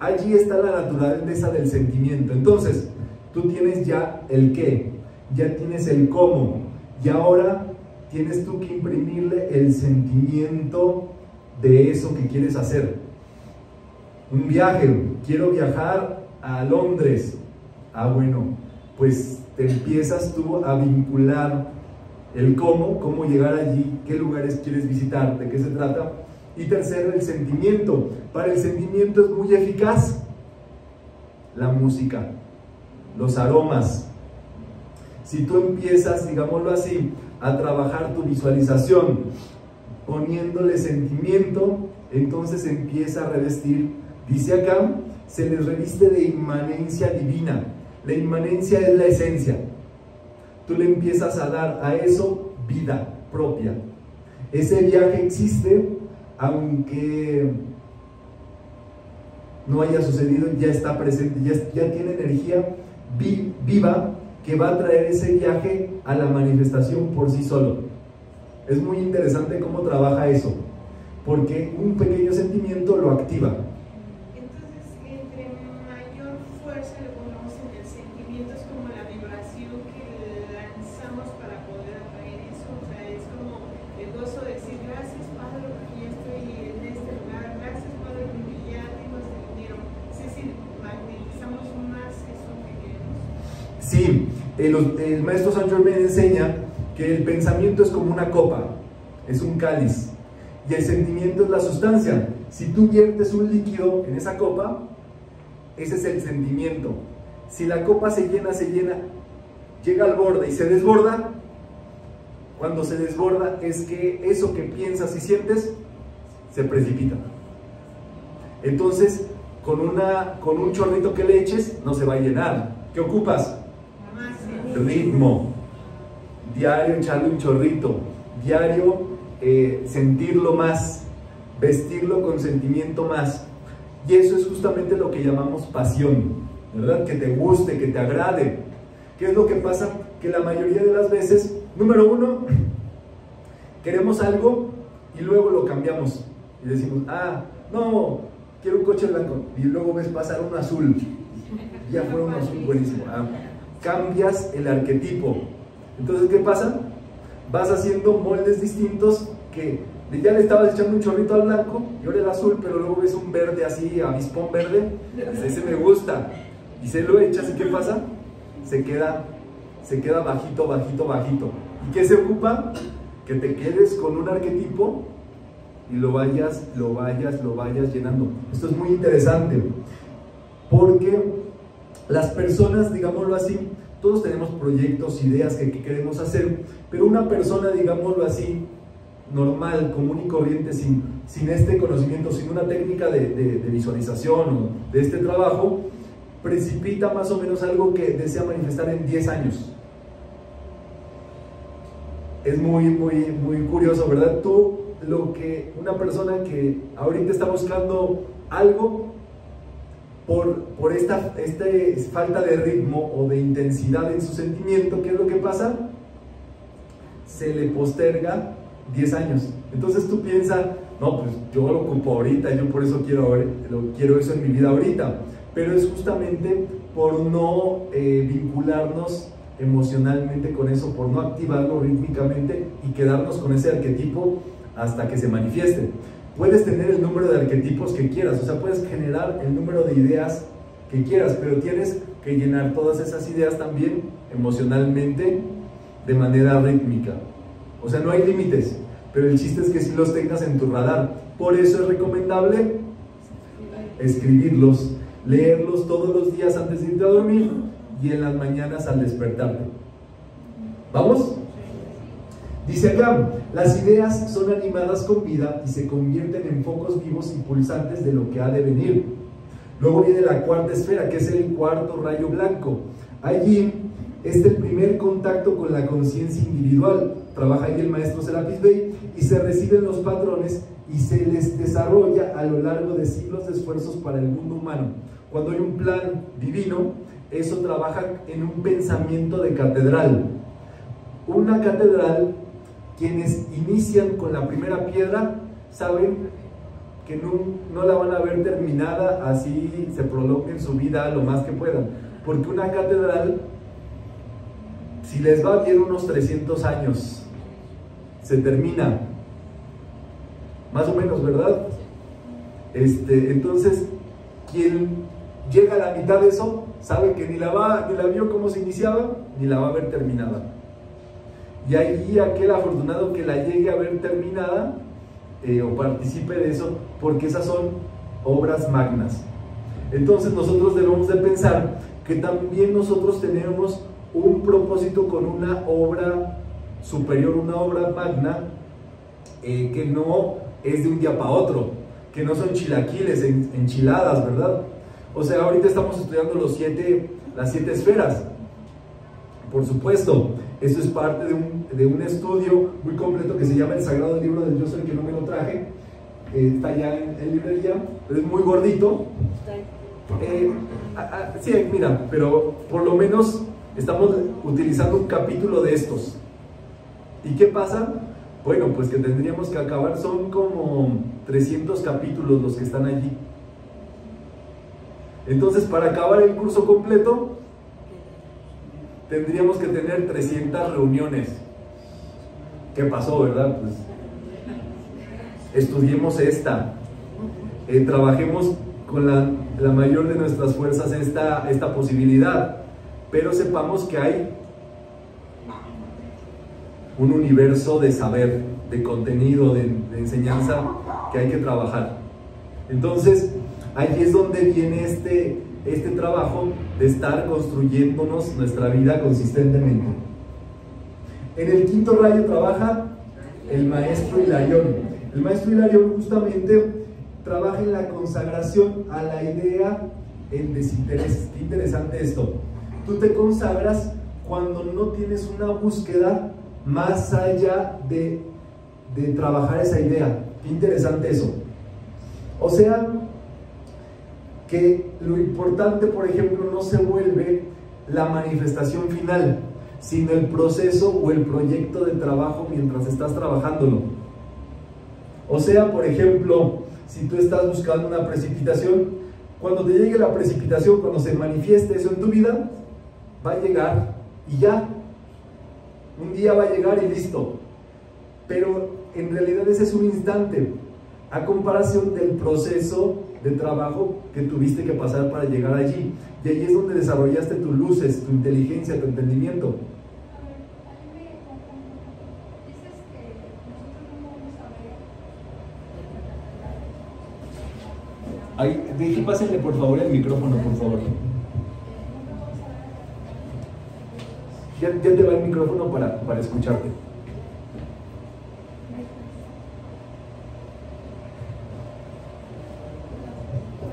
Allí está la naturaleza del sentimiento. Entonces, tú tienes ya el qué, ya tienes el cómo, y ahora tienes tú que imprimirle el sentimiento de eso que quieres hacer. Un viaje, quiero viajar a Londres. Ah, bueno, pues te empiezas tú a vincular el cómo, cómo llegar allí, qué lugares quieres visitar, de qué se trata. Y tercero, el sentimiento. Para el sentimiento es muy eficaz la música, los aromas. Si tú empiezas, digámoslo así, a trabajar tu visualización poniéndole sentimiento, entonces empieza a revestir, dice acá, se les reviste de inmanencia divina. La inmanencia es la esencia. Tú le empiezas a dar a eso vida propia. Ese viaje existe, aunque no haya sucedido, ya está presente, ya, ya tiene energía vi, viva que va a traer ese viaje a la manifestación por sí solo. Es muy interesante cómo trabaja eso, porque un pequeño sentimiento lo activa. Entonces, entre mayor fuerza lo ponemos en el sentimiento, es como la vibración que lanzamos para poder atraer eso. O sea, es como el gozo de decir gracias, Padre, porque ya estoy en este lugar, gracias, Padre, porque ya tengo este dinero. Es decir, magnetizamos más eso que queremos. Sí, el, el maestro Saint Germain enseña que el pensamiento es como una copa, es un cáliz, y el sentimiento es la sustancia. Si tú viertes un líquido en esa copa, ese es el sentimiento. Si la copa se llena, se llena, llega al borde y se desborda, cuando se desborda es que eso que piensas y sientes se precipita. Entonces, con, una, con un chorrito que le eches, no se va a llenar. ¿Qué ocupas? Ritmo. Diario echarle un chorrito, diario eh, sentirlo más, vestirlo con sentimiento más. Y eso es justamente lo que llamamos pasión, ¿verdad? Que te guste, que te agrade. ¿Qué es lo que pasa? Que la mayoría de las veces, número uno, queremos algo y luego lo cambiamos. Y decimos, ah, no, quiero un coche blanco. Y luego ves pasar un azul. Ya fue un azul buenísimo. Ah, cambias el arquetipo. Entonces, ¿qué pasa? Vas haciendo moldes distintos que ya le estabas echando un chorrito al blanco y ahora el azul, pero luego ves un verde así, avispón verde, ese me gusta, y se lo echas, ¿y qué pasa? Se queda, se queda bajito, bajito, bajito. ¿Y qué se ocupa? Que te quedes con un arquetipo y lo vayas, lo vayas, lo vayas llenando. Esto es muy interesante, porque las personas, digámoslo así, todos tenemos proyectos, ideas que, que queremos hacer, pero una persona, digámoslo así, normal, común y corriente, sin, sin este conocimiento, sin una técnica de, de, de visualización o de este trabajo, precipita más o menos algo que desea manifestar en diez años. Es muy, muy, muy curioso, ¿verdad? Tú, lo que una persona que ahorita está buscando algo, por, por esta, esta falta de ritmo o de intensidad en su sentimiento, ¿qué es lo que pasa? Se le posterga diez años. Entonces tú piensas, no, pues yo lo ocupo ahorita, yo por eso quiero, lo, quiero eso en mi vida ahorita, pero es justamente por no eh, vincularnos emocionalmente con eso, por no activarlo rítmicamente y quedarnos con ese arquetipo hasta que se manifieste. Puedes tener el número de arquetipos que quieras, o sea, puedes generar el número de ideas que quieras, pero tienes que llenar todas esas ideas también emocionalmente de manera rítmica. O sea, no hay límites, pero el chiste es que sí los tengas en tu radar. Por eso es recomendable escribirlos, leerlos todos los días antes de irte a dormir y en las mañanas al despertarte. ¿Vamos? Dice acá, las ideas son animadas con vida y se convierten en focos vivos y pulsantes de lo que ha de venir. Luego viene la cuarta esfera, que es el cuarto rayo blanco. Allí es el primer contacto con la conciencia individual. Trabaja ahí el maestro Serapis Bey y se reciben los patrones y se les desarrolla a lo largo de siglos de esfuerzos para el mundo humano. Cuando hay un plan divino, eso trabaja en un pensamiento de catedral. Una catedral... Quienes inician con la primera piedra saben que no, no la van a ver terminada, así se prolonguen su vida lo más que puedan, porque una catedral, si les va bien, unos trescientos años se termina, más o menos, ¿verdad? Este, entonces, quien llega a la mitad de eso sabe que ni la va, ni la vio cómo se iniciaba, ni la va a ver terminada. Y ahí aquel afortunado que la llegue a ver terminada eh, o participe de eso, porque esas son obras magnas. Entonces nosotros debemos de pensar que también nosotros tenemos un propósito con una obra superior, una obra magna eh, que no es de un día para otro, que no son chilaquiles, en, enchiladas, ¿verdad? O sea, ahorita estamos estudiando los siete, las siete esferas. Por supuesto, eso es parte de un, de un estudio muy completo que se llama El Sagrado Libro del Yo Soy, que no me lo traje. Eh, está ya en, en librería, pero es muy gordito. Eh, a, a, sí, mira, pero por lo menos estamos utilizando un capítulo de estos. ¿Y qué pasa? Bueno, pues que tendríamos que acabar, son como trescientos capítulos los que están allí. Entonces, para acabar el curso completo, tendríamos que tener trescientas reuniones. ¿Qué pasó, verdad? Pues estudiemos esta, eh, trabajemos con la, la mayor de nuestras fuerzas esta, esta posibilidad, pero sepamos que hay un universo de saber, de contenido, de, de enseñanza que hay que trabajar. Entonces, ahí es donde viene este, este trabajo de estar construyéndonos nuestra vida consistentemente. En el quinto rayo trabaja el maestro Hilarión. El maestro Hilarión justamente trabaja en la consagración a la idea en desinterés. Qué interesante esto. Tú te consagras cuando no tienes una búsqueda más allá de, de trabajar esa idea. Qué interesante eso. O sea, que lo importante, por ejemplo, no se vuelve la manifestación final, sino el proceso o el proyecto de trabajo mientras estás trabajándolo. O sea, por ejemplo, si tú estás buscando una precipitación, cuando te llegue la precipitación, cuando se manifieste eso en tu vida, va a llegar y ya. Un día va a llegar y listo. Pero en realidad ese es un instante, a comparación del proceso de trabajo que tuviste que pasar para llegar allí. Y ahí es donde desarrollaste tus luces, tu inteligencia, tu entendimiento. Ahí, deje, pásenle por favor el micrófono, por favor. Ya, ya te va el micrófono para, para escucharte.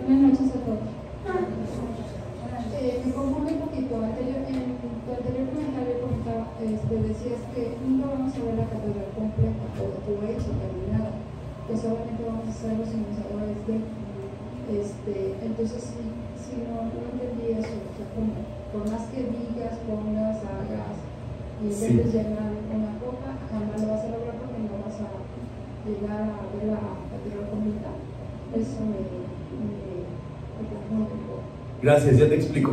Buenas noches a todos. Eh, me confunde un poquito. Anterior, en tu anterior comentario comentaba, este, decías que nunca vamos a ver la catedral completa o hecha, terminada, que solamente vamos a ser los iniciadores de. Este, entonces, si, si no, no entendí eso, o sea, como, por más que digas, pongas, hagas y intentes llenar una copa, jamás lo vas a lograr porque no vas a llegar a ver la anterior comida. Eso me, me, me, me, me Gracias, ya te explico.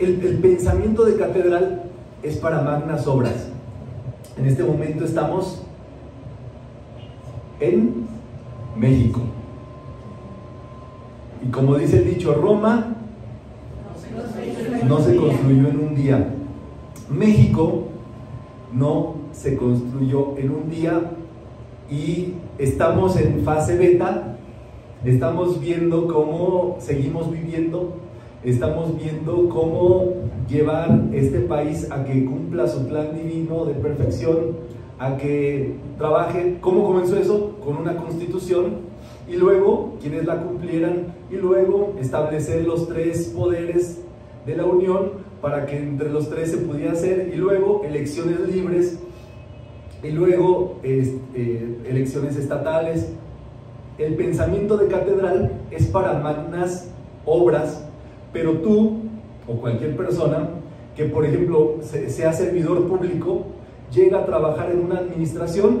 El, el pensamiento de catedral es para magnas obras. En este momento estamos en México. Y como dice el dicho, Roma no se construyó en un día. México no se construyó en un día y estamos en fase beta, estamos viendo cómo seguimos viviendo, estamos viendo cómo llevar este país a que cumpla su plan divino de perfección, a que trabaje. ¿Cómo comenzó eso? Con una constitución. Y luego, quienes la cumplieran, y luego establecer los tres poderes de la unión para que entre los tres se pudiera hacer, y luego elecciones libres, y luego eh, eh, elecciones estatales. El pensamiento de catedral es para magnas obras, pero tú, o cualquier persona, que por ejemplo sea servidor público, llega a trabajar en una administración,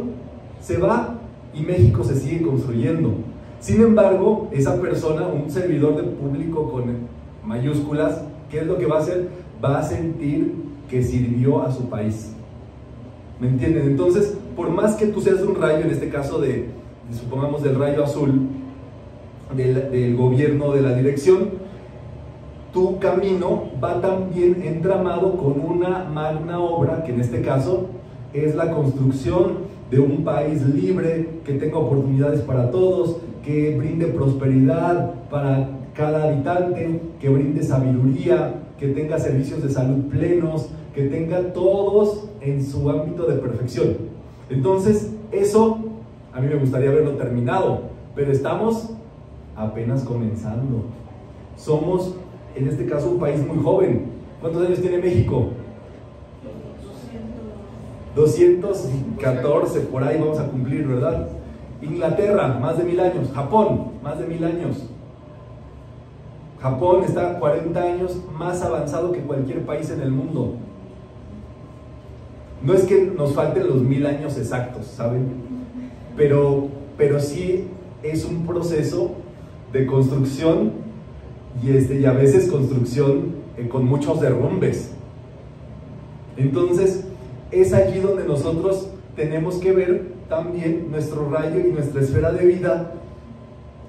se va y México se sigue construyendo. Sin embargo, esa persona, un servidor de público con mayúsculas, ¿qué es lo que va a hacer? Va a sentir que sirvió a su país. ¿Me entienden? Entonces, por más que tú seas un rayo, en este caso de, supongamos, del rayo azul, del, del gobierno, de la dirección, tu camino va también entramado con una magna obra, que en este caso es la construcción de un país libre, que tenga oportunidades para todos, que brinde prosperidad para cada habitante, que brinde sabiduría, que tenga servicios de salud plenos, que tenga todos en su ámbito de perfección. Entonces, eso a mí me gustaría verlo terminado, pero estamos apenas comenzando. Somos, en este caso, un país muy joven. ¿Cuántos años tiene México? doscientos catorce, por ahí vamos a cumplir, ¿verdad? Inglaterra, más de mil años. Japón, más de mil años. Japón está cuarenta años más avanzado que cualquier país en el mundo. No es que nos falten los mil años exactos, ¿saben? Pero, pero sí es un proceso de construcción y, este, y a veces construcción eh, con muchos derrumbes. Entonces, es allí donde nosotros tenemos que ver también nuestro rayo y nuestra esfera de vida,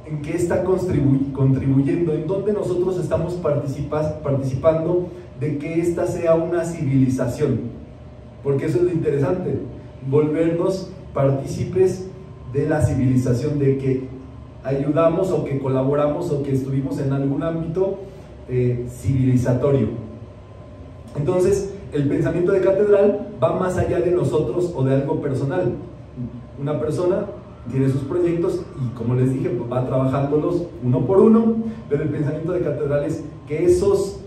en qué está contribu- contribuyendo, en dónde nosotros estamos participa- participando de que esta sea una civilización, porque eso es lo interesante, volvernos partícipes de la civilización, de que ayudamos o que colaboramos o que estuvimos en algún ámbito eh, civilizatorio. Entonces, el pensamiento de catedral va más allá de nosotros o de algo personal. Una persona tiene sus proyectos y, como les dije, va trabajándolos uno por uno, pero el pensamiento de catedral es que esos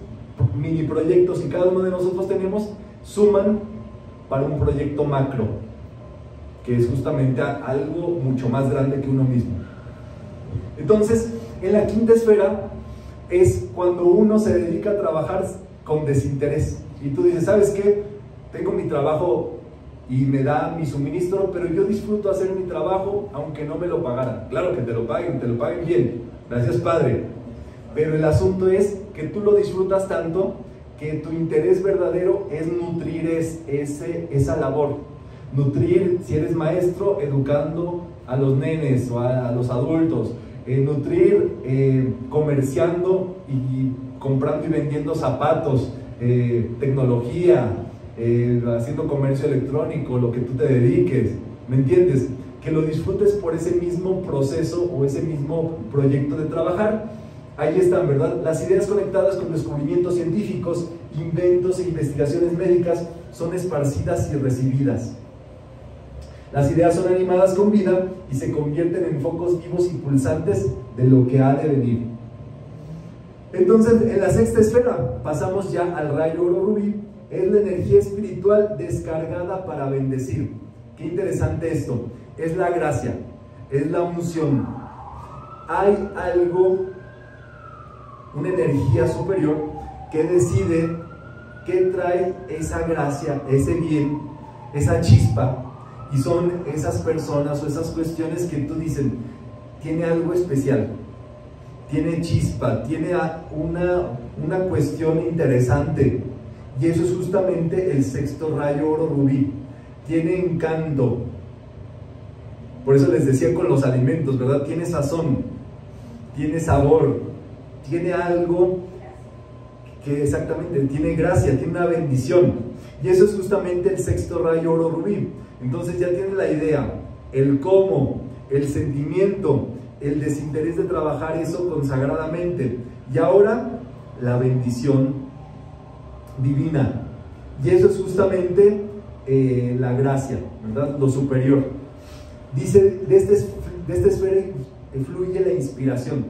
mini proyectos que cada uno de nosotros tenemos suman para un proyecto macro, que es justamente algo mucho más grande que uno mismo. Entonces, en la quinta esfera es cuando uno se dedica a trabajar con desinterés y tú dices, ¿sabes qué? Tengo mi trabajo y me da mi suministro, pero yo disfruto hacer mi trabajo aunque no me lo pagaran. Claro que te lo paguen, te lo paguen bien, gracias Padre, pero el asunto es que tú lo disfrutas tanto que tu interés verdadero es nutrir es, ese, esa labor, nutrir, si eres maestro, educando a los nenes o a, a los adultos, eh, nutrir eh, comerciando y comprando y vendiendo zapatos, eh, tecnología, Eh, haciendo comercio electrónico, lo que tú te dediques, ¿me entiendes? Que lo disfrutes por ese mismo proceso o ese mismo proyecto de trabajar. Ahí están, ¿verdad? Las ideas conectadas con descubrimientos científicos, inventos e investigaciones médicas son esparcidas y recibidas. Las ideas son animadas con vida y se convierten en focos vivos y pulsantes de lo que ha de venir. Entonces, en la sexta esfera pasamos ya al rayo oro rubí. Es la energía espiritual descargada para bendecir. Qué interesante esto. Es la gracia, es la unción. Hay algo, una energía superior que decide qué trae esa gracia, ese bien, esa chispa. Y son esas personas o esas cuestiones que tú dices, tiene algo especial, tiene chispa, tiene una, una cuestión interesante. Y eso es justamente el sexto rayo oro rubí. Tiene encanto. Por eso les decía con los alimentos, ¿verdad? Tiene sazón, tiene sabor, tiene algo que exactamente, tiene gracia, tiene una bendición. Y eso es justamente el sexto rayo oro rubí. Entonces ya tiene la idea, el cómo, el sentimiento, el desinterés de trabajar eso consagradamente. Y ahora, la bendición divina, y eso es justamente eh, la gracia, ¿verdad? Lo superior. Dice, de, este, de esta esfera fluye la inspiración,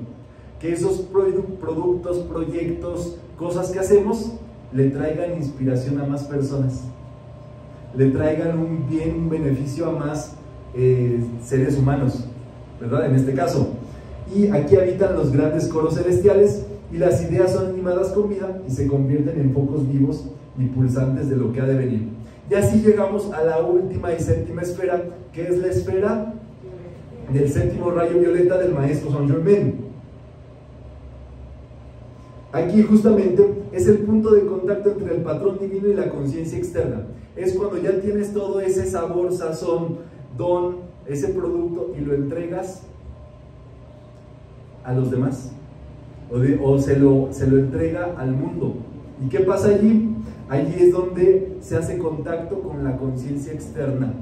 que esos produ- productos, proyectos, cosas que hacemos, le traigan inspiración a más personas, le traigan un bien, un beneficio a más eh, seres humanos, ¿verdad? En este caso, y aquí habitan los grandes coros celestiales, y las ideas son animadas con vida y se convierten en focos vivos y pulsantes de lo que ha de venir. Y así llegamos a la última y séptima esfera, que es la esfera del séptimo rayo violeta del maestro Saint Germain. Aquí justamente es el punto de contacto entre el patrón divino y la conciencia externa. Es cuando ya tienes todo ese sabor, sazón, don, ese producto y lo entregas a los demás. O, de, o se, lo, se lo entrega al mundo. ¿Y qué pasa allí? Allí es donde se hace contacto con la conciencia externa.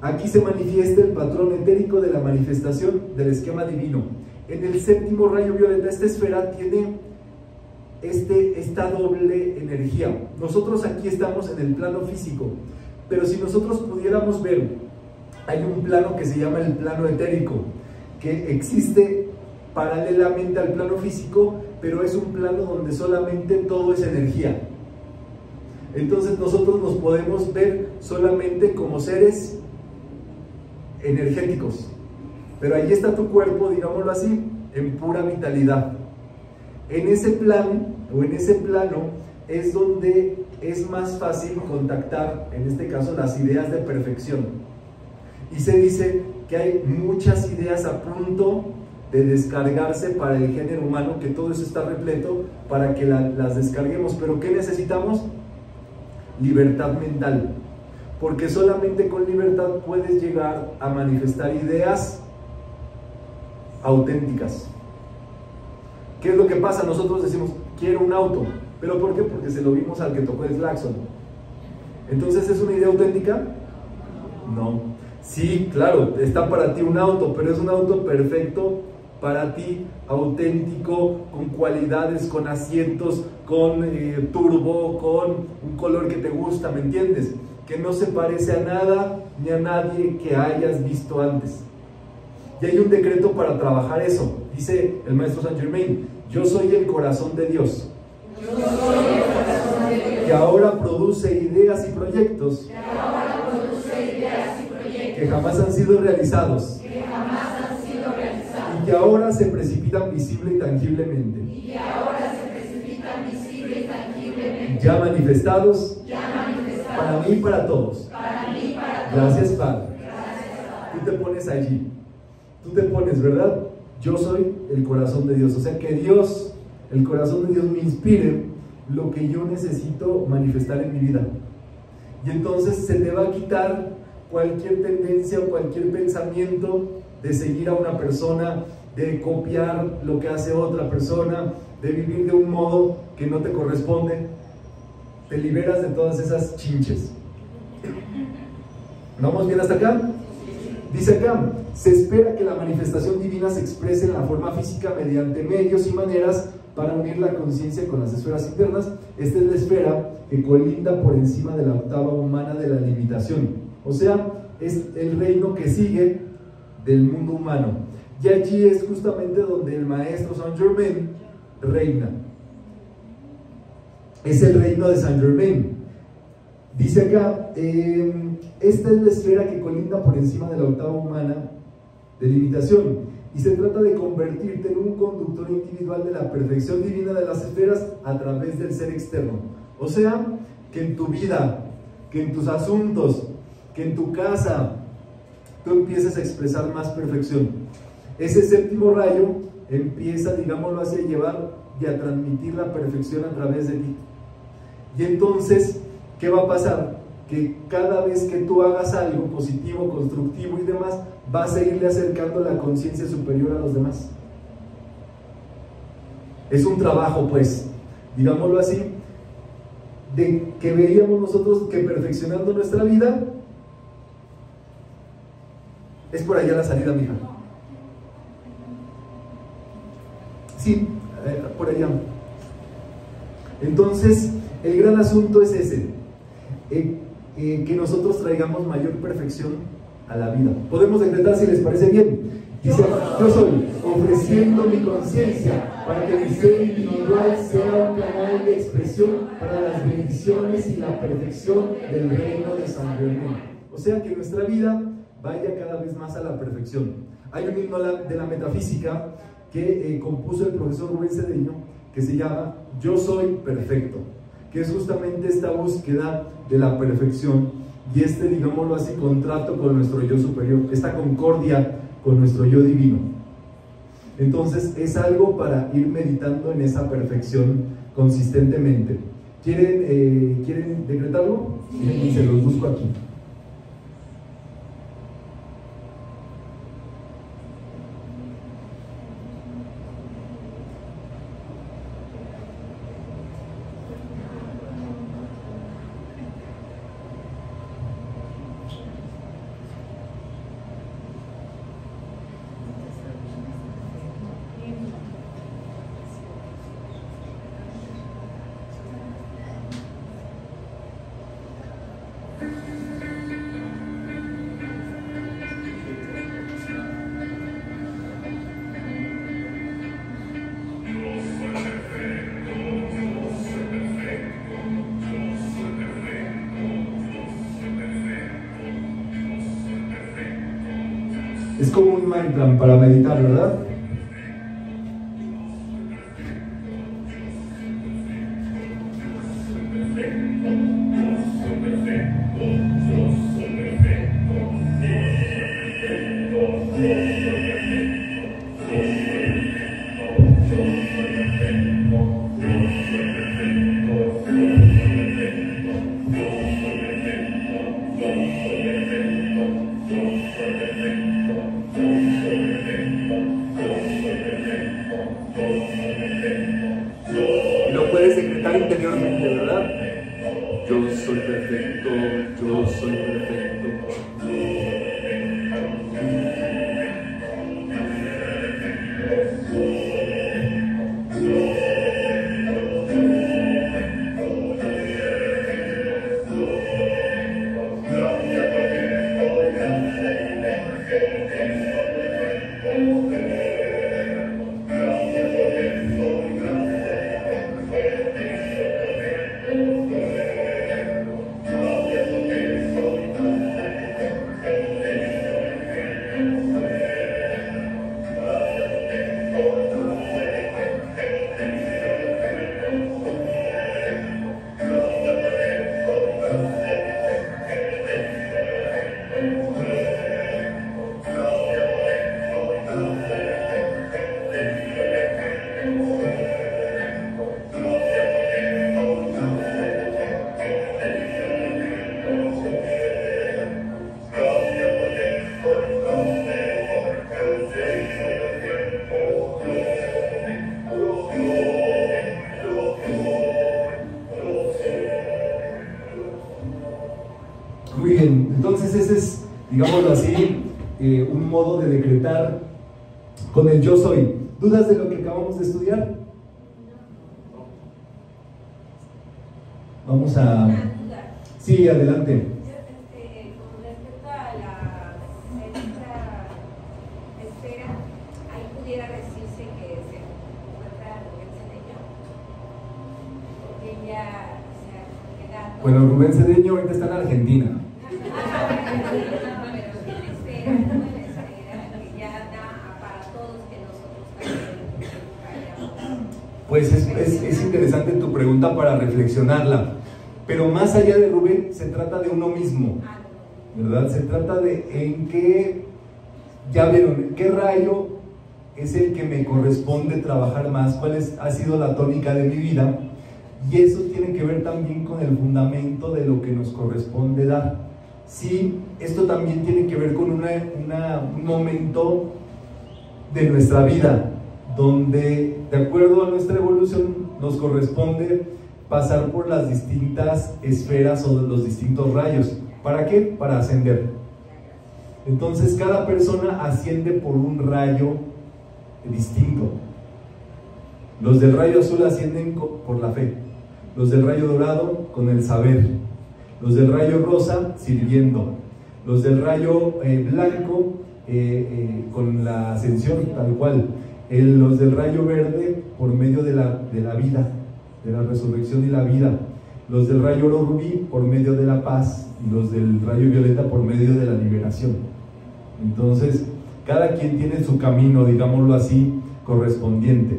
Aquí se manifiesta el patrón etérico de la manifestación del esquema divino. En el séptimo rayo violeta, esta esfera tiene este, esta doble energía. Nosotros aquí estamos en el plano físico, pero si nosotros pudiéramos ver, hay un plano que se llama el plano etérico, que existe paralelamente al plano físico pero es un plano donde solamente todo es energía. Entonces nosotros nos podemos ver solamente como seres energéticos, pero ahí está tu cuerpo, digámoslo así, en pura vitalidad. En ese plan o en ese plano es donde es más fácil contactar, en este caso, las ideas de perfección. Y se dice que hay muchas ideas a punto de descargarse para el género humano, que todo eso está repleto para que la, las descarguemos. Pero ¿qué necesitamos? Libertad mental, porque solamente con libertad puedes llegar a manifestar ideas auténticas. ¿Qué es lo que pasa? Nosotros decimos, quiero un auto. ¿Pero por qué? Porque se lo vimos al que tocó el claxon. ¿Entonces es una idea auténtica? No. Sí, claro, está para ti un auto, pero es un auto perfecto para ti, auténtico, con cualidades, con asientos, con eh, turbo, con un color que te gusta, ¿me entiendes? Que no se parece a nada ni a nadie que hayas visto antes. Y hay un decreto para trabajar eso. Dice el maestro Saint Germain, yo soy el corazón de Dios. Yo soy el corazón de Dios. Que ahora produce ideas y proyectos. Que ahora produce ideas y proyectos. Que jamás han sido realizados. Que jamás han sido realizados. Y que ahora se precipitan visible y tangiblemente. Y que ahora se precipitan visible y tangiblemente. Ya manifestados. Ya manifestados. Para mí y para todos. Para mí y para todos. Gracias, Padre. Gracias, Padre. Tú te pones allí. Tú te pones, ¿verdad? Yo soy el corazón de Dios. O sea, que Dios... el corazón de Dios me inspire lo que yo necesito manifestar en mi vida. Y entonces se te va a quitar cualquier tendencia o cualquier pensamiento de seguir a una persona, de copiar lo que hace otra persona, de vivir de un modo que no te corresponde. Te liberas de todas esas chinches. ¿Vamos bien hasta acá? Dice acá, se espera que la manifestación divina se exprese en la forma física mediante medios y maneras para unir la conciencia con las esferas internas. Esta es la esfera que colinda por encima de la octava humana de la limitación, o sea, es el reino que sigue del mundo humano, y allí es justamente donde el maestro Saint Germain reina. Es el reino de Saint Germain. Dice acá, eh, esta es la esfera que colinda por encima de la octava humana de limitación, y se trata de convertirte en un conductor individual de la perfección divina de las esferas a través del ser externo. O sea, que en tu vida, que en tus asuntos, que en tu casa, tú empieces a expresar más perfección. Ese séptimo rayo empieza, digámoslo así, a llevar y a transmitir la perfección a través de ti. Y entonces, ¿qué va a pasar? Que cada vez que tú hagas algo positivo, constructivo y demás, vas a irle acercando la conciencia superior a los demás. Es un trabajo, pues, digámoslo así, de que veíamos nosotros que perfeccionando nuestra vida, es por allá la salida, mija. Sí, eh, por allá. Entonces, el gran asunto es ese, eh, eh, que nosotros traigamos mayor perfección a la vida. Podemos decretar, si les parece bien. Dice, yo soy, ofreciendo mi conciencia para que mi ser individual sea un canal de expresión para las bendiciones y la perfección del reino de San Germán. O sea, que nuestra vida vaya cada vez más a la perfección. Hay un himno de la metafísica que eh, compuso el profesor Rubén Cedeño, que se llama Yo Soy Perfecto, que es justamente esta búsqueda de la perfección y este, digámoslo así, contrato con nuestro yo superior, esta concordia con nuestro yo divino. Entonces es algo para ir meditando en esa perfección consistentemente. ¿Quieren, eh, ¿quieren decretarlo? Sí. Se los busco aquí. Thank you. como un mind plan para meditar, ¿verdad? Con el yo soy. ¿Dudas de lo que acabamos de estudiar? Vamos a... Sí, adelante. Con respecto a la sexta esfera, ahí pudiera decirse que se encuentra Rubén Cedeño, porque ya se ha quedado... Bueno, Rubén Cedeño ahorita está en Argentina. Pues es, es, es interesante tu pregunta para reflexionarla, pero más allá de Rubén, se trata de uno mismo, ¿verdad? Se trata de en qué, ya vieron, qué rayo es el que me corresponde trabajar más, cuál es, ha sido la tónica de mi vida, y eso tiene que ver también con el fundamento de lo que nos corresponde dar. Sí, esto también tiene que ver con una, una, un momento de nuestra vida, donde de acuerdo a nuestra evolución nos corresponde pasar por las distintas esferas o los distintos rayos. ¿Para qué? Para ascender. Entonces cada persona asciende por un rayo distinto. Los del rayo azul ascienden por la fe, los del rayo dorado con el saber, los del rayo rosa sirviendo, los del rayo eh, blanco eh, eh, con la ascensión tal cual, los del rayo verde por medio de la, de la vida, de la resurrección y la vida, los del rayo oro rubí por medio de la paz, y los del rayo violeta por medio de la liberación. Entonces, cada quien tiene su camino, digámoslo así, correspondiente.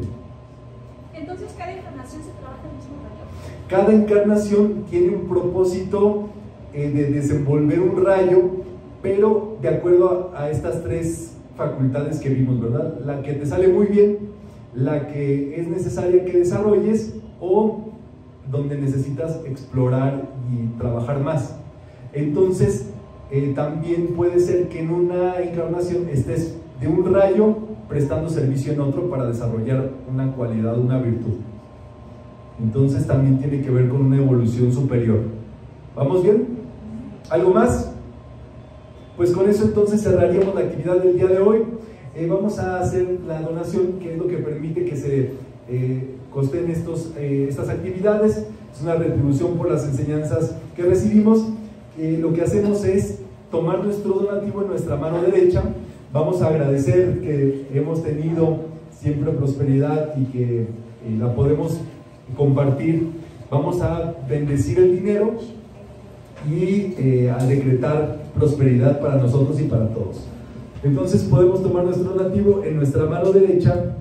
Entonces, ¿cada encarnación se trabaja en el mismo rayo? Cada encarnación tiene un propósito eh, de desenvolver un rayo, pero de acuerdo a, a estas tres facultades que vimos, ¿verdad? La que te sale muy bien, la que es necesaria que desarrolles o donde necesitas explorar y trabajar más. Entonces, eh, también puede ser que en una encarnación estés de un rayo prestando servicio en otro para desarrollar una cualidad, una virtud. Entonces, también tiene que ver con una evolución superior. ¿Vamos bien? ¿Algo más? Pues con eso entonces cerraríamos la actividad del día de hoy. Eh, vamos a hacer la donación, que es lo que permite que se eh, costen estos, eh, estas actividades. Es una retribución por las enseñanzas que recibimos. Eh, lo que hacemos es tomar nuestro donativo en nuestra mano derecha. Vamos a agradecer que hemos tenido siempre prosperidad y que eh, la podemos compartir. Vamos a bendecir el dinero y eh, a decretar prosperidad para nosotros y para todos. Entonces podemos tomar nuestro nativo en nuestra mano derecha